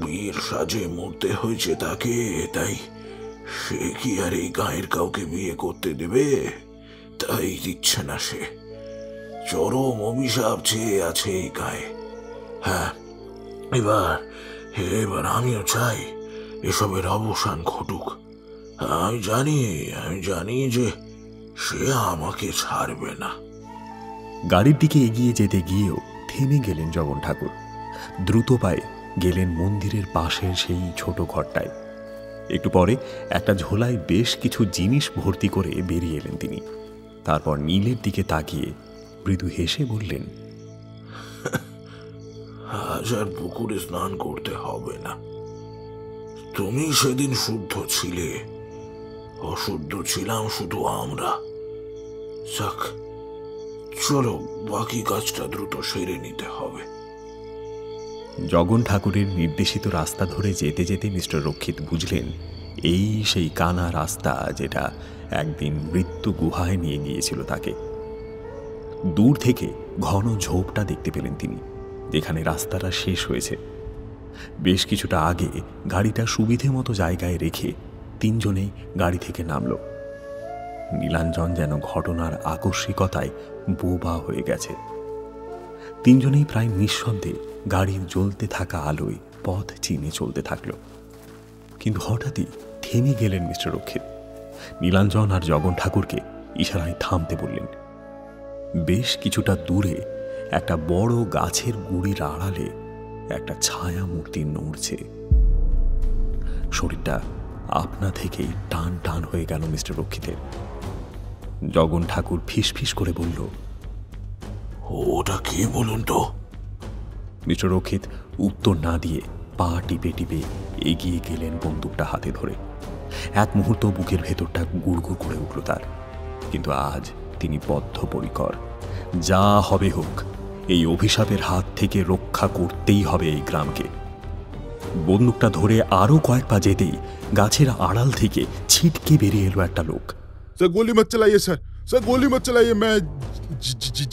বীর সাজে মরতে হয়েছে তাকে, তাই সে কি আর এই গায়ের কাউকে বিয়ে করতে দেবে? তাই দিচ্ছে না সে। চরম অভিশাপ চেয়ে আছে এই গায়ে। হ্যাঁ, এবার আমিও চাই এসবের অবসান ঘটুক। আমি জানি যে সে আমাকে ছাড়বে না। গাড়ির দিকে এগিয়ে যেতে গিয়েও থেমে গেলেন জগন ঠাকুর। দ্রুত পায়ে গেলেন মন্দিরের পাশের সেই ছোট ঘরটায়। একটু পরে একটা ঝোলায় বেশ কিছু জিনিস ভর্তি করে বেরিয়ে এলেন তিনি। তারপর নীলের দিকে তাকিয়ে মৃদু হেসে বললেন, আজ আর পুকুরে স্নান করতে হবে না। তুমি সেদিন শুদ্ধ ছিলে, অশুদ্ধ ছিলাম শুধু আমরা। যাক, চলো, বাকি কাজটা দ্রুত সেরে নিতে হবে। জগন ঠাকুরের নির্দেশিত রাস্তা ধরে যেতে যেতে মিস্টার রক্ষিত বুঝলেন, এই সেই কানা রাস্তা যেটা একদিন মৃত্যু গুহায় নিয়ে গিয়েছিল তাকে। দূর থেকে ঘন ঝোপটা দেখতে পেলেন তিনি, যেখানে রাস্তাটা শেষ হয়েছে। বেশ কিছুটা আগে গাড়িটা সুবিধে মতো জায়গায় রেখে তিনজনেই গাড়ি থেকে নামল। নীলাঞ্জন যেন ঘটনার আকস্মিকতায় বোবা হয়ে গেছে। তিনজনেই প্রায় নিঃশব্দে গাড়ির জ্বলতে থাকা আলোয় পথ চিনে চলতে থাকল। কিন্তু হঠাৎই থেমে গেলেন মিস্টার রক্ষিত। নীলাঞ্জন আর জগন ঠাকুরকে ইশারায় থামতে বললেন। বেশ কিছুটা দূরে একটা বড় গাছের গুড়ির আড়ালে একটা ছায়া মূর্তি নড়ছে। শরীরটা আপনা থেকেই টান টান হয়ে গেল মিস্টার রক্ষিতের। জগন ঠাকুর ফিসফিস করে বলল, ওটা কে বলুন তো? মিস্টার রক্ষিত উত্তর না দিয়ে পা টিপে টিপে এগিয়ে গেলেন বন্দুকটা হাতে ধরে। এক মুহূর্ত বুকের ভেতরটা গুড়গুড় করে উঠল তার। কিন্তু আজ তিনি বদ্ধপরিকর। যা হবে হোক, এই অভিশাপের হাত থেকে রক্ষা করতেই হবে এই গ্রামকে। বন্দুকটা ধরে আরো কয়েক পা যেতেই গাছের আড়াল থেকে ছিটকে বেরিয়ে এলো একটা লোক। স্যার, গুলি মত চালাইয়ে স্যার, স্যার গুলি মত চালাইয়ে, আমি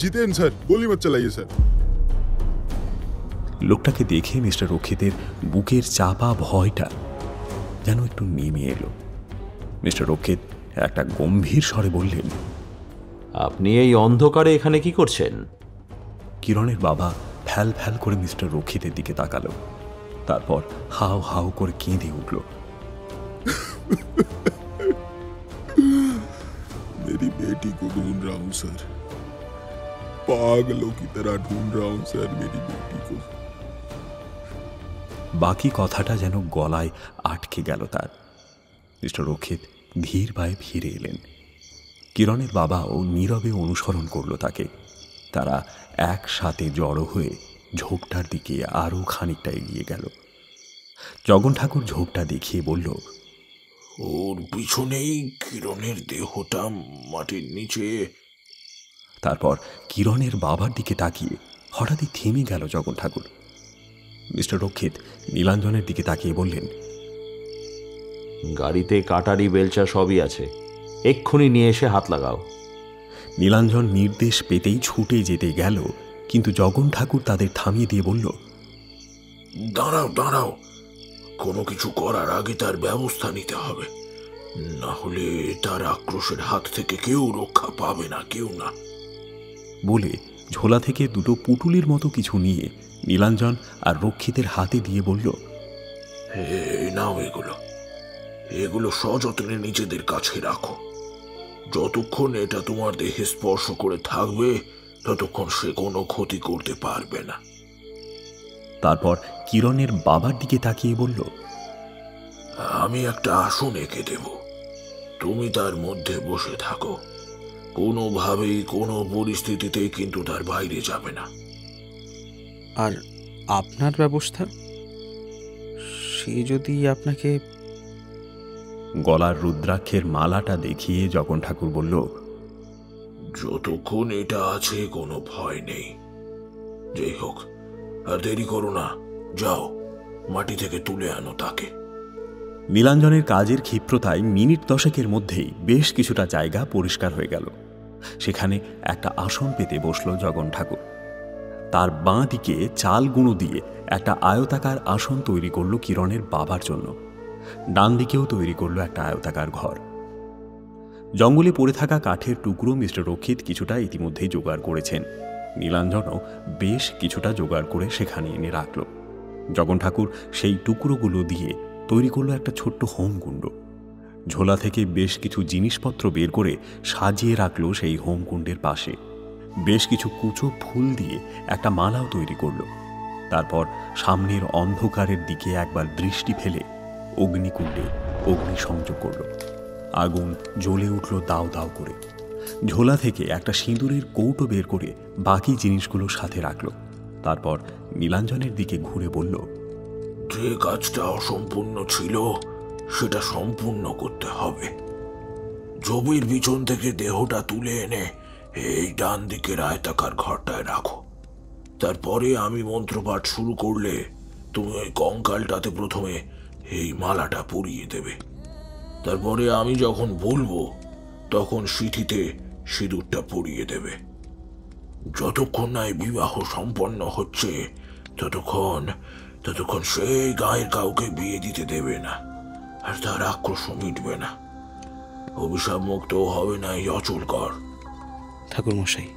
জিতেন স্যার, গুলি মত চালাইয়ে স্যার। লোকটাকে দেখে মিস্টার রক্ষিতের বুকের চাপা ভয়টা যেন একটু নেমে এলো। মিস্টার রক্ষিত একটা গম্ভীর স্বরে বললেন, আপনি এই অন্ধকারে এখানে কি করছেন? কিরণের বাবা ফ্যাল ফ্যাল করে মিস্টার রক্ষিতের দিকে তাকালো, তারপর হাউ হাউ করে কেঁদে উঠল। मेरी बेटी को ढूंढ रहा हूं सर, पागलों की तरह ढूंढ रहा हूं सर मेरी बेटी को। বাকি কথাটা যেন গলায় আটকে গেল তার। মিস্টার রক্ষিত ধীর পায়ে ফিরে এলেন। কিরণের বাবাও নীরবে অনুসরণ করল তাকে। তারা একসাথে জড়ো হয়ে ঝোপটার দিকে আরও খানিকটা এগিয়ে গেল। জগন ঠাকুর ঝোপটা দেখিয়ে বলল, ওর পিছনেই কিরণের দেহটা মাটির নিচে। তারপর কিরণের বাবার দিকে তাকিয়ে হঠাৎই থেমে গেল জগন ঠাকুর। মিস্টার রক্ষিত নীলাঞ্জনের দিকে তাকিয়ে বললেন, গাড়িতে কাটারি বেলচা সবই আছে, এক্ষুনি নিয়ে এসে হাত লাগাও। নীলাঞ্জন নির্দেশ পেতেই ছুটে যেতে গেল, কিন্তু জগন ঠাকুর তাদের থামিয়ে দিয়ে বলল, দাঁড়াও দাঁড়াও, কোনো কিছু করার আগে তার ব্যবস্থা নিতে হবে, না হলে তার আক্রোশের হাত থেকে কেউ রক্ষা পাবে না, কেউ না। বলে ঝোলা থেকে দুটো পুটুলির মতো কিছু নিয়ে নীলাঞ্জন আর রক্ষিতের হাতে দিয়ে বলল, नाও এগুলো এগুলো সযত্নে নিজেদের কাছে রাখো। যতক্ষণ এটা তোমার দেহে স্পর্শ করে থাকবে ততক্ষণ সে কোনো ক্ষতি করতে পারবে না। তারপর কিরণের বাবার দিকে তাকিয়ে বলল, আমি একটা আসন এঁকে দেব, তুমি তার মধ্যে বসে থাকো। কোনোভাবেই কোনো পরিস্থিতিতে কিন্তু তার বাইরে যাবে না। আর আপনার ব্যবস্থা? সে যদি আপনাকে... গলার রুদ্রাক্ষের মালাটা দেখিয়ে জগন ঠাকুর বলল, যতক্ষণ এটা আছে কোনো ভয় নেই। যাই হোক, আর দেরি করো না, যাও মাটি থেকে তুলে আনো তাকে। নীলাঞ্জনের কাজের ক্ষিপ্রতায় মিনিট দশেকের মধ্যেই বেশ কিছুটা জায়গা পরিষ্কার হয়ে গেল। সেখানে একটা আসন পেতে বসল জগন ঠাকুর। তার বাঁ দিকে চাল গুঁড়ো দিয়ে একটা আয়তাকার আসন তৈরি করল কিরণের বাবার জন্য। ডান দিকেও তৈরি করল একটা আয়তাকার ঘর। জঙ্গলে পড়ে থাকা কাঠের টুকরো মিস্টার রক্ষিত কিছুটা ইতিমধ্যেই জোগাড় করেছেন। নীলাঞ্জনও বেশ কিছুটা জোগাড় করে সেখানে এনে রাখল। জগন ঠাকুর সেই টুকরোগুলো দিয়ে তৈরি করল একটা ছোট্ট হোমকুণ্ড। ঝোলা থেকে বেশ কিছু জিনিসপত্র বের করে সাজিয়ে রাখল সেই হোমকুণ্ডের পাশে। বেশ কিছু কুচো ফুল দিয়ে একটা মালাও তৈরি করল। তারপর সামনের অন্ধকারের দিকে একবার দৃষ্টি ফেলে অগ্নিকুণ্ডে অগ্নি সংযোগ করল। আগুন জ্বলে উঠল দাও দাও করে। ঝোলা থেকে একটা সিঁদুরের কৌটো বের করে বাকি জিনিসগুলো সাথে রাখল। তারপর নীলাঞ্জনের দিকে ঘুরে বলল, যে কাজটা অসম্পূর্ণ ছিল সেটা সম্পূর্ণ করতে হবে। জমির বিছন থেকে দেহটা তুলে এনে এই ডান দিকের আয়তাকার ঘরটায় রাখো। তারপরে আমি মন্ত্রপাঠ শুরু করলে তুমি ওই কঙ্কালটাতে প্রথমে এই মালাটা পরিয়ে দেবে। তারপরে আমি যখন বলবো তখন সিঁথিতে সিঁদুরটা পরিয়ে দেবে। যতক্ষণ না বিবাহ সম্পন্ন হচ্ছে ততক্ষণ সেই গায়ের কাউকে বিয়ে দিতে দেবে না, আর তার আক্রোশ মিটবে না। অভিশাপ মুক্ত হবে না এই অচল কর। ঠাকুরমশাই,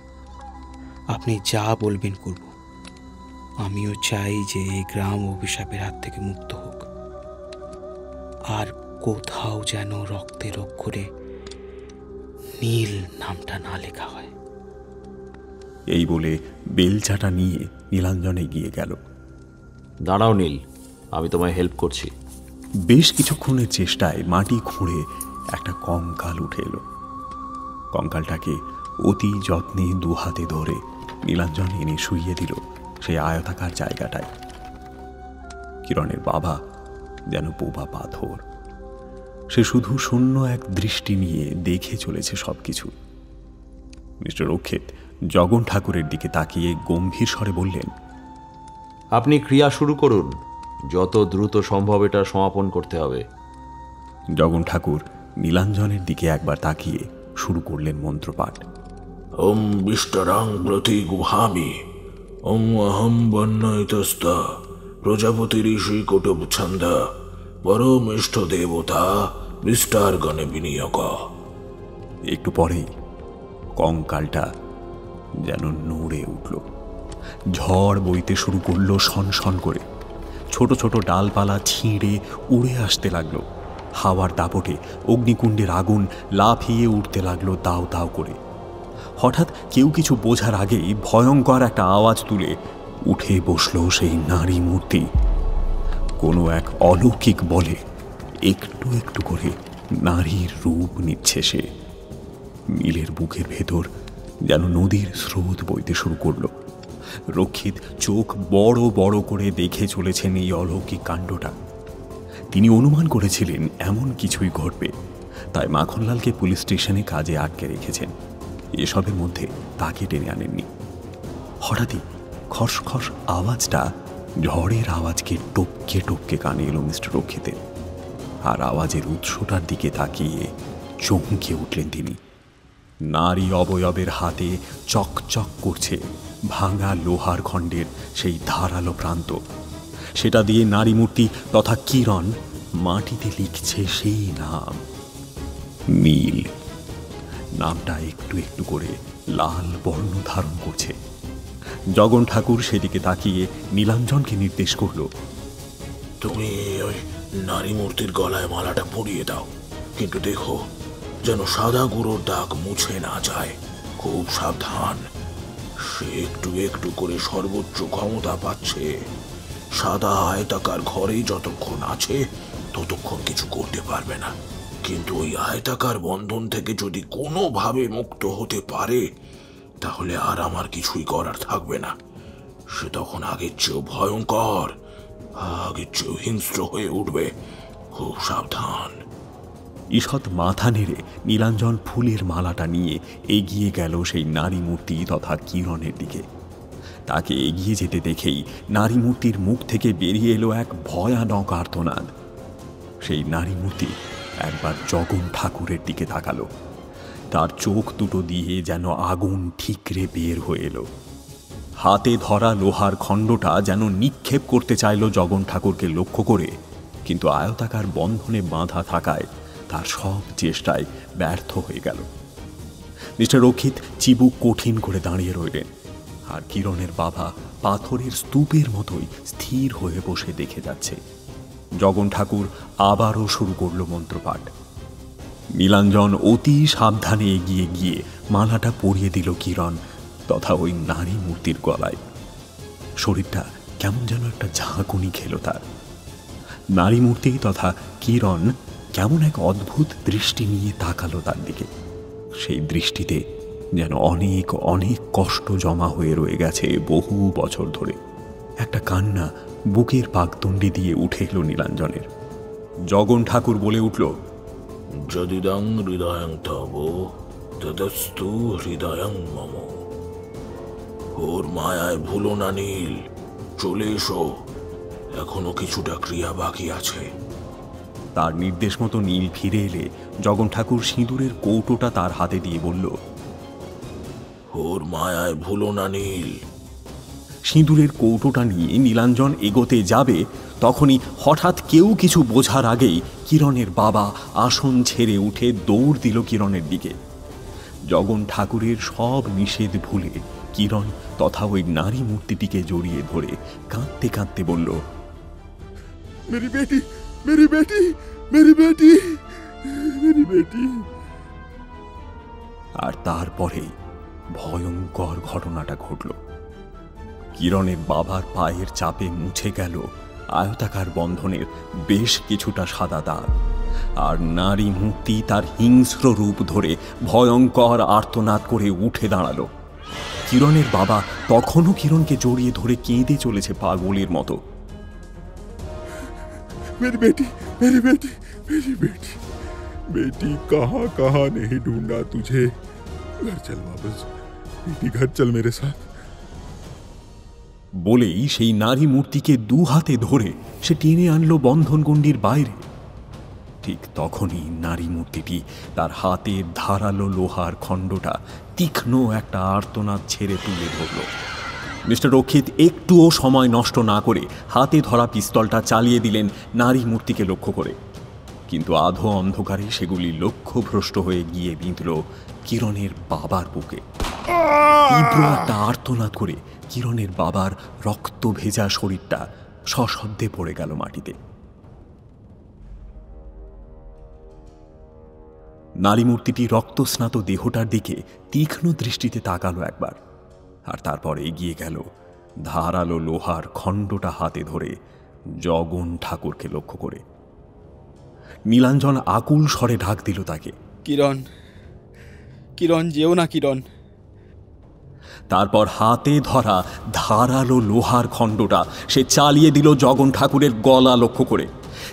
আপনি যা বলবেন করব। আমিও চাই যে এই গ্রাম অভিশাপের হাত থেকে মুক্ত হোক। আর কোথাও যেন রক্তের অক্ষরে নীল নামটা না লেখা হয়। এই বলে বেলচাটা নিয়ে নীলাঞ্জনে গিয়ে গেল। দাঁড়াও নীল, আমি তোমায় হেল্প করছি। বেশ কিছুক্ষণের চেষ্টায় মাটি খুঁড়ে একটা কঙ্কাল উঠে এলো। কঙ্কালটাকে অতি যত্নে দু হাতে ধরে নীলাঞ্জন এনে শুইয়ে দিল সেই আয়তাকার জায়গাটায়। কিরণের বাবা যেন বোবা পাথর। সে শুধু শূন্য এক দৃষ্টি নিয়ে দেখে চলেছে সব কিছু। মিস্টার রক্ষিত জগন ঠাকুরের দিকে তাকিয়ে গম্ভীর স্বরে বললেন, আপনি ক্রিয়া শুরু করুন, যত দ্রুত সম্ভব এটা সমাপন করতে হবে। জগন ঠাকুর নীলাঞ্জনের দিকে একবার তাকিয়ে শুরু করলেন মন্ত্রপাঠ। ওম বিষ্টরাং প্রতি গুহামি ওম অহম বন্যইতস্তা প্রজাপতি ঋষি কুটুব ছন্দা পরমেষ্ঠ দেবতা বিস্তার গণে বিনিয়োগ। একটু পরেই কঙ্কালটা যেন নড়ে উঠল। ঝড় বইতে শুরু করলো সনসন করে। ছোট ছোট ডালপালা ছিঁড়ে উড়ে আসতে লাগলো। হাওয়ার দাপটে অগ্নিকুণ্ডের আগুন লাফিয়ে উঠতে লাগলো দাও দাও করে। হঠাৎ কেউ কিছু বোঝার আগেই ভয়ঙ্কর একটা আওয়াজ তুলে উঠে বসলো সেই নারী মূর্তি। কোনো এক অলৌকিক বলে একটু একটু করে নারীর রূপ নিচ্ছে সে। নীলের বুকের ভেতর যেন নদীর স্রোত বইতে শুরু করলো। রক্ষিত চোখ বড় বড় করে দেখে চলেছেন এই অলৌকিক কাণ্ডটা। তিনি অনুমান করেছিলেন এমন কিছুই ঘটবে, তাই মাখনলালকে পুলিশ স্টেশনে কাজে আটকে রেখেছেন। এসবের মধ্যে তাকে টেনে আনেননি। হঠাৎই খসখস আওয়াজটা ঝড়ের আওয়াজকে টপকে টপকে কানে এলো মিস্টার রক্ষিতের। আর আওয়াজের উৎসটার দিকে তাকিয়ে চমকে উঠলেন তিনি। নারী অবয়বের হাতে চকচক করছে ভাঙা লোহার খণ্ডের সেই ধারালো প্রান্ত। সেটা দিয়ে নারী মূর্তি তথা কিরণ মাটিতে লিখছে সেই নাম নীল। নামটা একটু একটু করে লাল বর্ণ ধারণ করছে। জগন ঠাকুর সেদিকে তাকিয়ে নীলাঞ্জনকে নির্দেশ করল, তুমি ওই নারী মূর্তির গলায় মালাটা পরিয়ে দাও, কিন্তু দেখো যেন সাদা গুঁড়োর দাগ মুছে না যায়। খুব সাবধান, সে একটু একটু করে সর্বোচ্চ ক্ষমতা পাচ্ছে। সাদা আয়তাকার ঘরেই যতক্ষণ আছে ততক্ষণ কিছু করতে পারবে না, কিন্তু ওই আয়তাকার বন্ধন থেকে যদি কোনোভাবে মুক্ত হতে পারে তাহলে আর আমার কিছুই করার থাকবে না। সে তখন আগের চেয়েও ভয়ঙ্কর, আগের চেয়েও হিংস্র হয়ে উঠবে। খুব সাবধান। ঈষৎ মাথা নেড়ে নীলাঞ্জন ফুলের মালাটা নিয়ে এগিয়ে গেল সেই নারী মূর্তি তথা কিরণের দিকে। তাকে এগিয়ে যেতে দেখেই নারী মূর্তির মুখ থেকে বেরিয়ে এলো এক ভয়ানক আর্তনাদ। সেই নারী মূর্তি একবার জগন ঠাকুরের দিকে তাকালো, তার চোখ দুটো দিয়ে যেন আগুন ঠিকরে বের হয়ে এলো। হাতে ধরা লোহার খণ্ডটা যেন নিক্ষেপ করতে চাইল জগন ঠাকুরকে লক্ষ্য করে, কিন্তু আয়তাকার বন্ধনে বাঁধা থাকায় তার সব চেষ্টায় ব্যর্থ হয়ে গেল। মিস্টার রক্ষিত চিবুক কঠিন করে দাঁড়িয়ে রইলেন, আর কিরণের বাবা পাথরের স্তূপের মতোই স্থির হয়ে বসে দেখে যাচ্ছে। জগন ঠাকুর আবারও শুরু করল মন্ত্রপাঠ। নীলাঞ্জন অতি সাবধানে এগিয়ে গিয়ে মালাটা পরিয়ে দিল কিরণ তথা ওই নারী মূর্তির গলায়। শরীরটা কেমন যেন একটা ঝাঁকুনি খেল তার। নারী মূর্তি তথা কিরণ কেমন এক অদ্ভুত দৃষ্টি নিয়ে তাকালো তার দিকে। সেই দৃষ্টিতে যেন অনেক অনেক কষ্ট জমা হয়ে রয়ে গেছে বহু বছর ধরে। একটা কান্না বুকের পাকদণ্ডি দিয়ে উঠে এলো নীলাঞ্জনের। জগন ঠাকুর বলে উঠল, যদিদং হৃদয়ং তব তদস্তু হৃদয়ং মম। ওর মায়ায় ভুলো না নীল, চলে এসো, এখনো কিছুটা ক্রিয়া বাকি আছে। তার নির্দেশ মতো নীল ফিরে এলে জগন ঠাকুর সিঁদুরের কৌটোটা তার হাতে দিয়ে বলল, ওর মায়ায় ভুলো না নীল। সিঁদুরের কৌটোটা নিয়ে নীলাঞ্জন এগোতে যাবে, তখনই হঠাৎ কেউ কিছু বোঝার আগেই কিরণের বাবা আসন ছেড়ে উঠে দৌড় দিল কিরণের দিকে। জগন ঠাকুরের সব নিষেধ ভুলে কিরণ তথা ওই নারী মূর্তিটিকে জড়িয়ে ধরে কাঁদতে কাঁদতে বলল, মেরি বেটি, মেরি বেটি, মেরি বেটি, মেরি বেটি। আর তারপরে ভয়ঙ্কর ঘটনাটা ঘটল। কিরণের বাবার পায়ের চাপে মুছে গেল আয়তাকার বন্ধনের বেশ কিছুটা সাদা দাগ, আর নারী মূর্তি তার হিংস্র রূপ ধরে ভয়ঙ্কর আর্তনাদ করে উঠে দাঁড়ালো। কিরণের বাবা তখনও কিরণকে জড়িয়ে ধরে কেঁদে চলেছে পাগলের মতো। मेरी बेटी, मेरी बेटी, मेरी बेटी, बेटी कहाँ कहाँ नहीं ढूंढा तुझे, घर चल वापस, बेटी घर चल मेरे साथ। বলেই সেই নারী মূর্তিকে দু হাতে ধরে সে টেনে আনলো বন্ধনগণ্ডির বাইরে। ঠিক তখনই নারী মূর্তিটি তার হাতে ধারালো লোহার খণ্ডটা তীক্ষ্ণ একটা আর্তনাদ ছেড়ে তুলে ধরল। মিস্টার রক্ষিত একটুও সময় নষ্ট না করে হাতে ধরা পিস্তলটা চালিয়ে দিলেন নারী মূর্তিকে লক্ষ্য করে, কিন্তু আধো অন্ধকারে সেগুলি লক্ষ্যভ্রষ্ট হয়ে গিয়ে বিঁধল কিরণের বাবার বুকে। তীব্র একটা আর্তনাদ করে কিরণের বাবার রক্ত ভেজা শরীরটা সশব্দে পড়ে গেল মাটিতে। নারী মূর্তিটি রক্তস্নাত দেহটার দিকে তীক্ষ্ণ দৃষ্টিতে তাকালো একবার, আর তারপর এগিয়ে গেল ধারালো লোহার খণ্ডটা হাতে ধরে জগন ঠাকুরকে লক্ষ্য করে। নীলাঞ্জন আকুল স্বরে ডাক দিল তাকে, কিরণ, কিরণ যেও না কিরণ। তারপর হাতে ধরা ধারালো লোহার খণ্ডটা সে চালিয়ে দিল জগন ঠাকুরের গলা লক্ষ্য করে,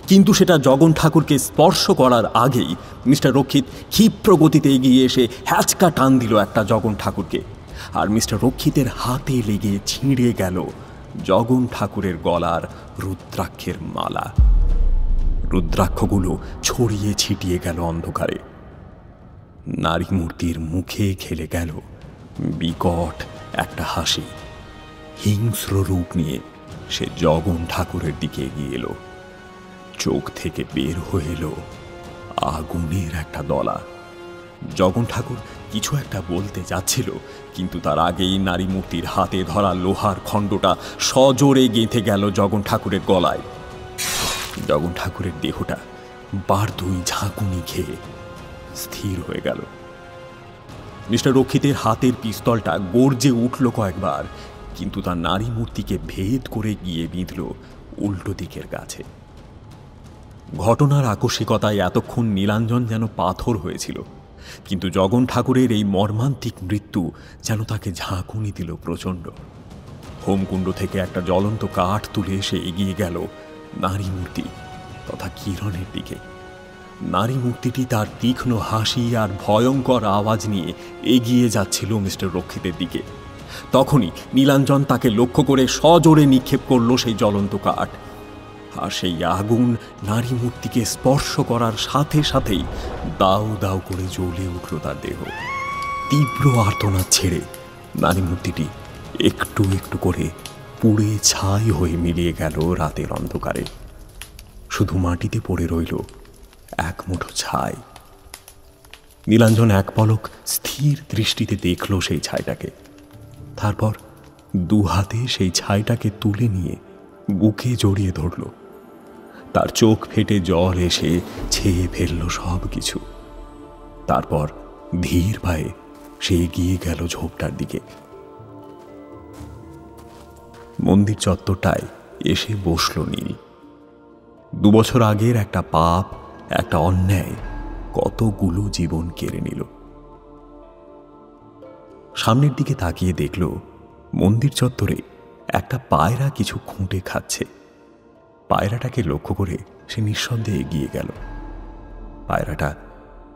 কিন্তু সেটা জগন ঠাকুরকে স্পর্শ করার আগেই মিস্টার রক্ষিত ক্ষিপ্র গতিতে এগিয়ে এসে হ্যাঁচকা টান দিল একটা জগন ঠাকুরকে, আর মিস্টার রক্ষিতের হাতে লেগে ছিঁড়ে গেল জগন ঠাকুরের গলার রুদ্রাক্ষের মালা। রুদ্রাক্ষগুলো ছড়িয়ে ছিটিয়ে গেল অন্ধকারে। নারী মূর্তির মুখে খেলে গেল বিকট একটা হাসি। হিংস্র রূপ নিয়ে সে জগন ঠাকুরের দিকে এগিয়ে এলো। চোখ থেকে বের হয়ে এলো আগুনের একটা দলা। জগন ঠাকুর কিছু একটা বলতে যাচ্ছিল, কিন্তু তার আগেই নারী মূর্তির হাতে ধরা লোহার খণ্ডটা সজোরে গেঁথে গেল জগন ঠাকুরের গলায়। जगन ठाकुर देहटा बार दुई झाँकुनि खेये स्थिर हो गेल। मिस्टर रक्षितर हाथेर पिस्तलटा गर्जे उठल कयेकबार, किन्तु तार नारी मूर्ति के भेद करे गिये बिंधल उल्टो दिकेर काछे। घटनार आकस्मिकताय एतक्षण नीलांजन जेन पाथर हयेछिल, किन्तु जगन ठाकुरेर एई मर्मान्तिक मृत्यु जेन ताके झाँकुनि दिल प्रचंड। होमकुंड थेके एकटा ज्वलंत काठ तुले एसे एगिये गेल नारी मूर्ति तथा किरणेर दिके। नारी मूर्तिटी तार तीक्ष्ण हासि और भयंकर आवाज निये एगिये जाच्छिलो मिस्टर रक्षितेर दिके। तखोनी नीलांजन ताके लक्ष्य करे सजोरे निक्षेप करलो सेई ज्वलंत काठ, और सेई आगुन नारी मूर्तिके स्पर्श करार साथे साथेई दाउ दाउ करे ज्वले उठलो तार देह। तीव्र आर्तनाद छेड़े नारी मूर्तिटी एकटू एकटू करे पुड़े छाई हये मिलिये गेल रातेर अंधकारे। शुधु माटिते पड़े रइल एक मुठो छाई। नीलांजन एक पलक स्थिर दृष्टिते देखलो सेई छाईटाके, तारपर दु हाते सेई छाईटाके तुले निये बुके जड़िये धरलो। तार चोख फेटे जल एसे छेये फेललो सब किछु। तारपर धीर पाये से एगिये गेल झोपटार दिके। मंदिर चत्वरटाय एसे बसलो नील। दु बछर आगेर एकटा पाप একটা অন্যায় কতগুলো জীবন কেড়ে নিল। সামনের দিকে তাকিয়ে দেখল মন্দির চত্বরে একটা পায়রা কিছু খুঁটে খাচ্ছে। পায়রাটাকে লক্ষ্য করে সে নিঃসন্দেহে এগিয়ে গেল। পায়রাটা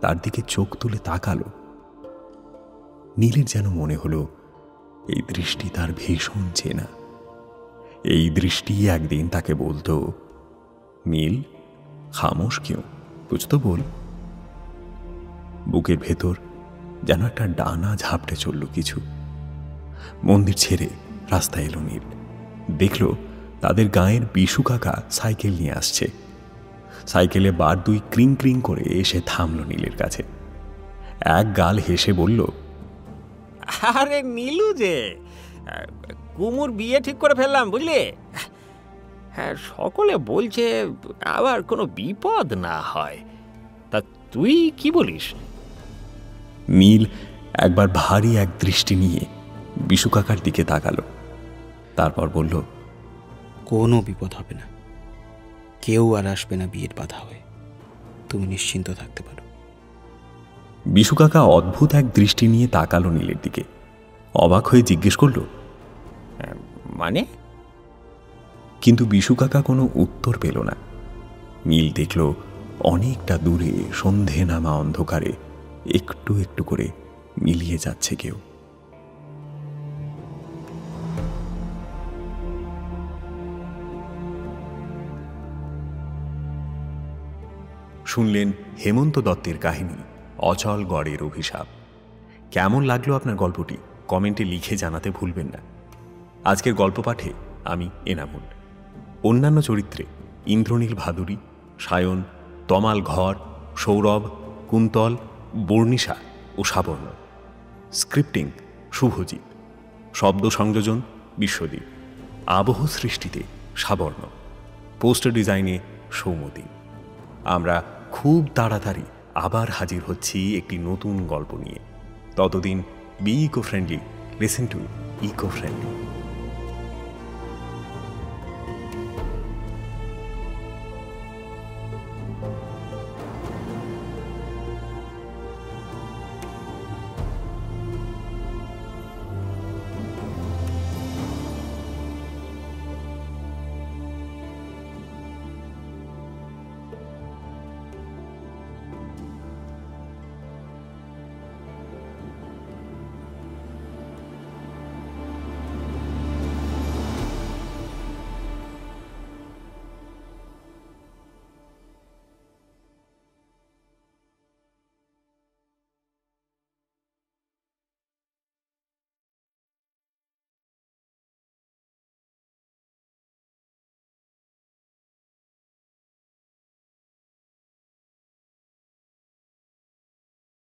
তার দিকে চোখ তুলে তাকালো। নীলের যেন মনে হলো এই দৃষ্টি তার ভীষণ চেনা। এই দৃষ্টি একদিন তাকে বলতো, নীল খামোশ কেউ कुछ तो बोल। बुकेर भेतर जानो एक डाना झापटे चलल किछु। मंदिर छेड़े रास्ता एलो नील। देखलो तादेर गाँवेर बिशु काका साइकेल निये आसछे। साइकेले बार दुई क्रिंग क्रिंग करे एसे थामलो नीलेर काछे। एक गाल हेसे बोललो, अरे नीलू जे कुमुर बिये ठीक करे फेललाम बुझले। हाँ सकले बोलछे आबार कोनो विपद ना हय, ता तुई कि बोलिस? नील एक बार भारी एक दृष्टि निये बिशु काकार दिके ताकालो, तारपर बोललो, कोनो विपद हबे ना, केउ आर आसबे ना बियेर बाधा हये, तुमि निश्चिन्त थाकते पारो। बिशु काका अद्भुत एक दृष्टि निये ताकालो नीलेर दिके, अबाक हये जिज्ञेस करलो, माने? किन्तु बिशु काका कोनो उत्तर पेल ना। नील देखलो अनेकटा दूरे सन्धे नामा अंधकारे एकटू एकटू करे मिलिए जाच्छे केउ। শুনলেন হেমন্ত দত্তের কাহিনী অচল গড়ের অভিশাপ। কেমন লাগলো আপনার গল্পটি কমেন্টে লিখে জানাতে ভুলবেন না। আজকের গল্প পাঠে আমি এনামুল। অন্যান্য চরিত্রে ইন্দ্রনীল ভাদুরী, সায়ন, তমাল ঘর, সৌরভ, কুন্তল, বর্ণিশা ও সাবর্ণ। স্ক্রিপ্টিং শুভজিৎ। শব্দ সংযোজন বিশ্বদীপ। আবহ সৃষ্টিতে সাবর্ণ। পোস্টার ডিজাইনে সৌম্যদীপ। আমরা খুব তাড়াতাড়ি আবার হাজির হচ্ছি একটি নতুন গল্প নিয়ে। ততদিন be eco friendly, listen to eco friendly.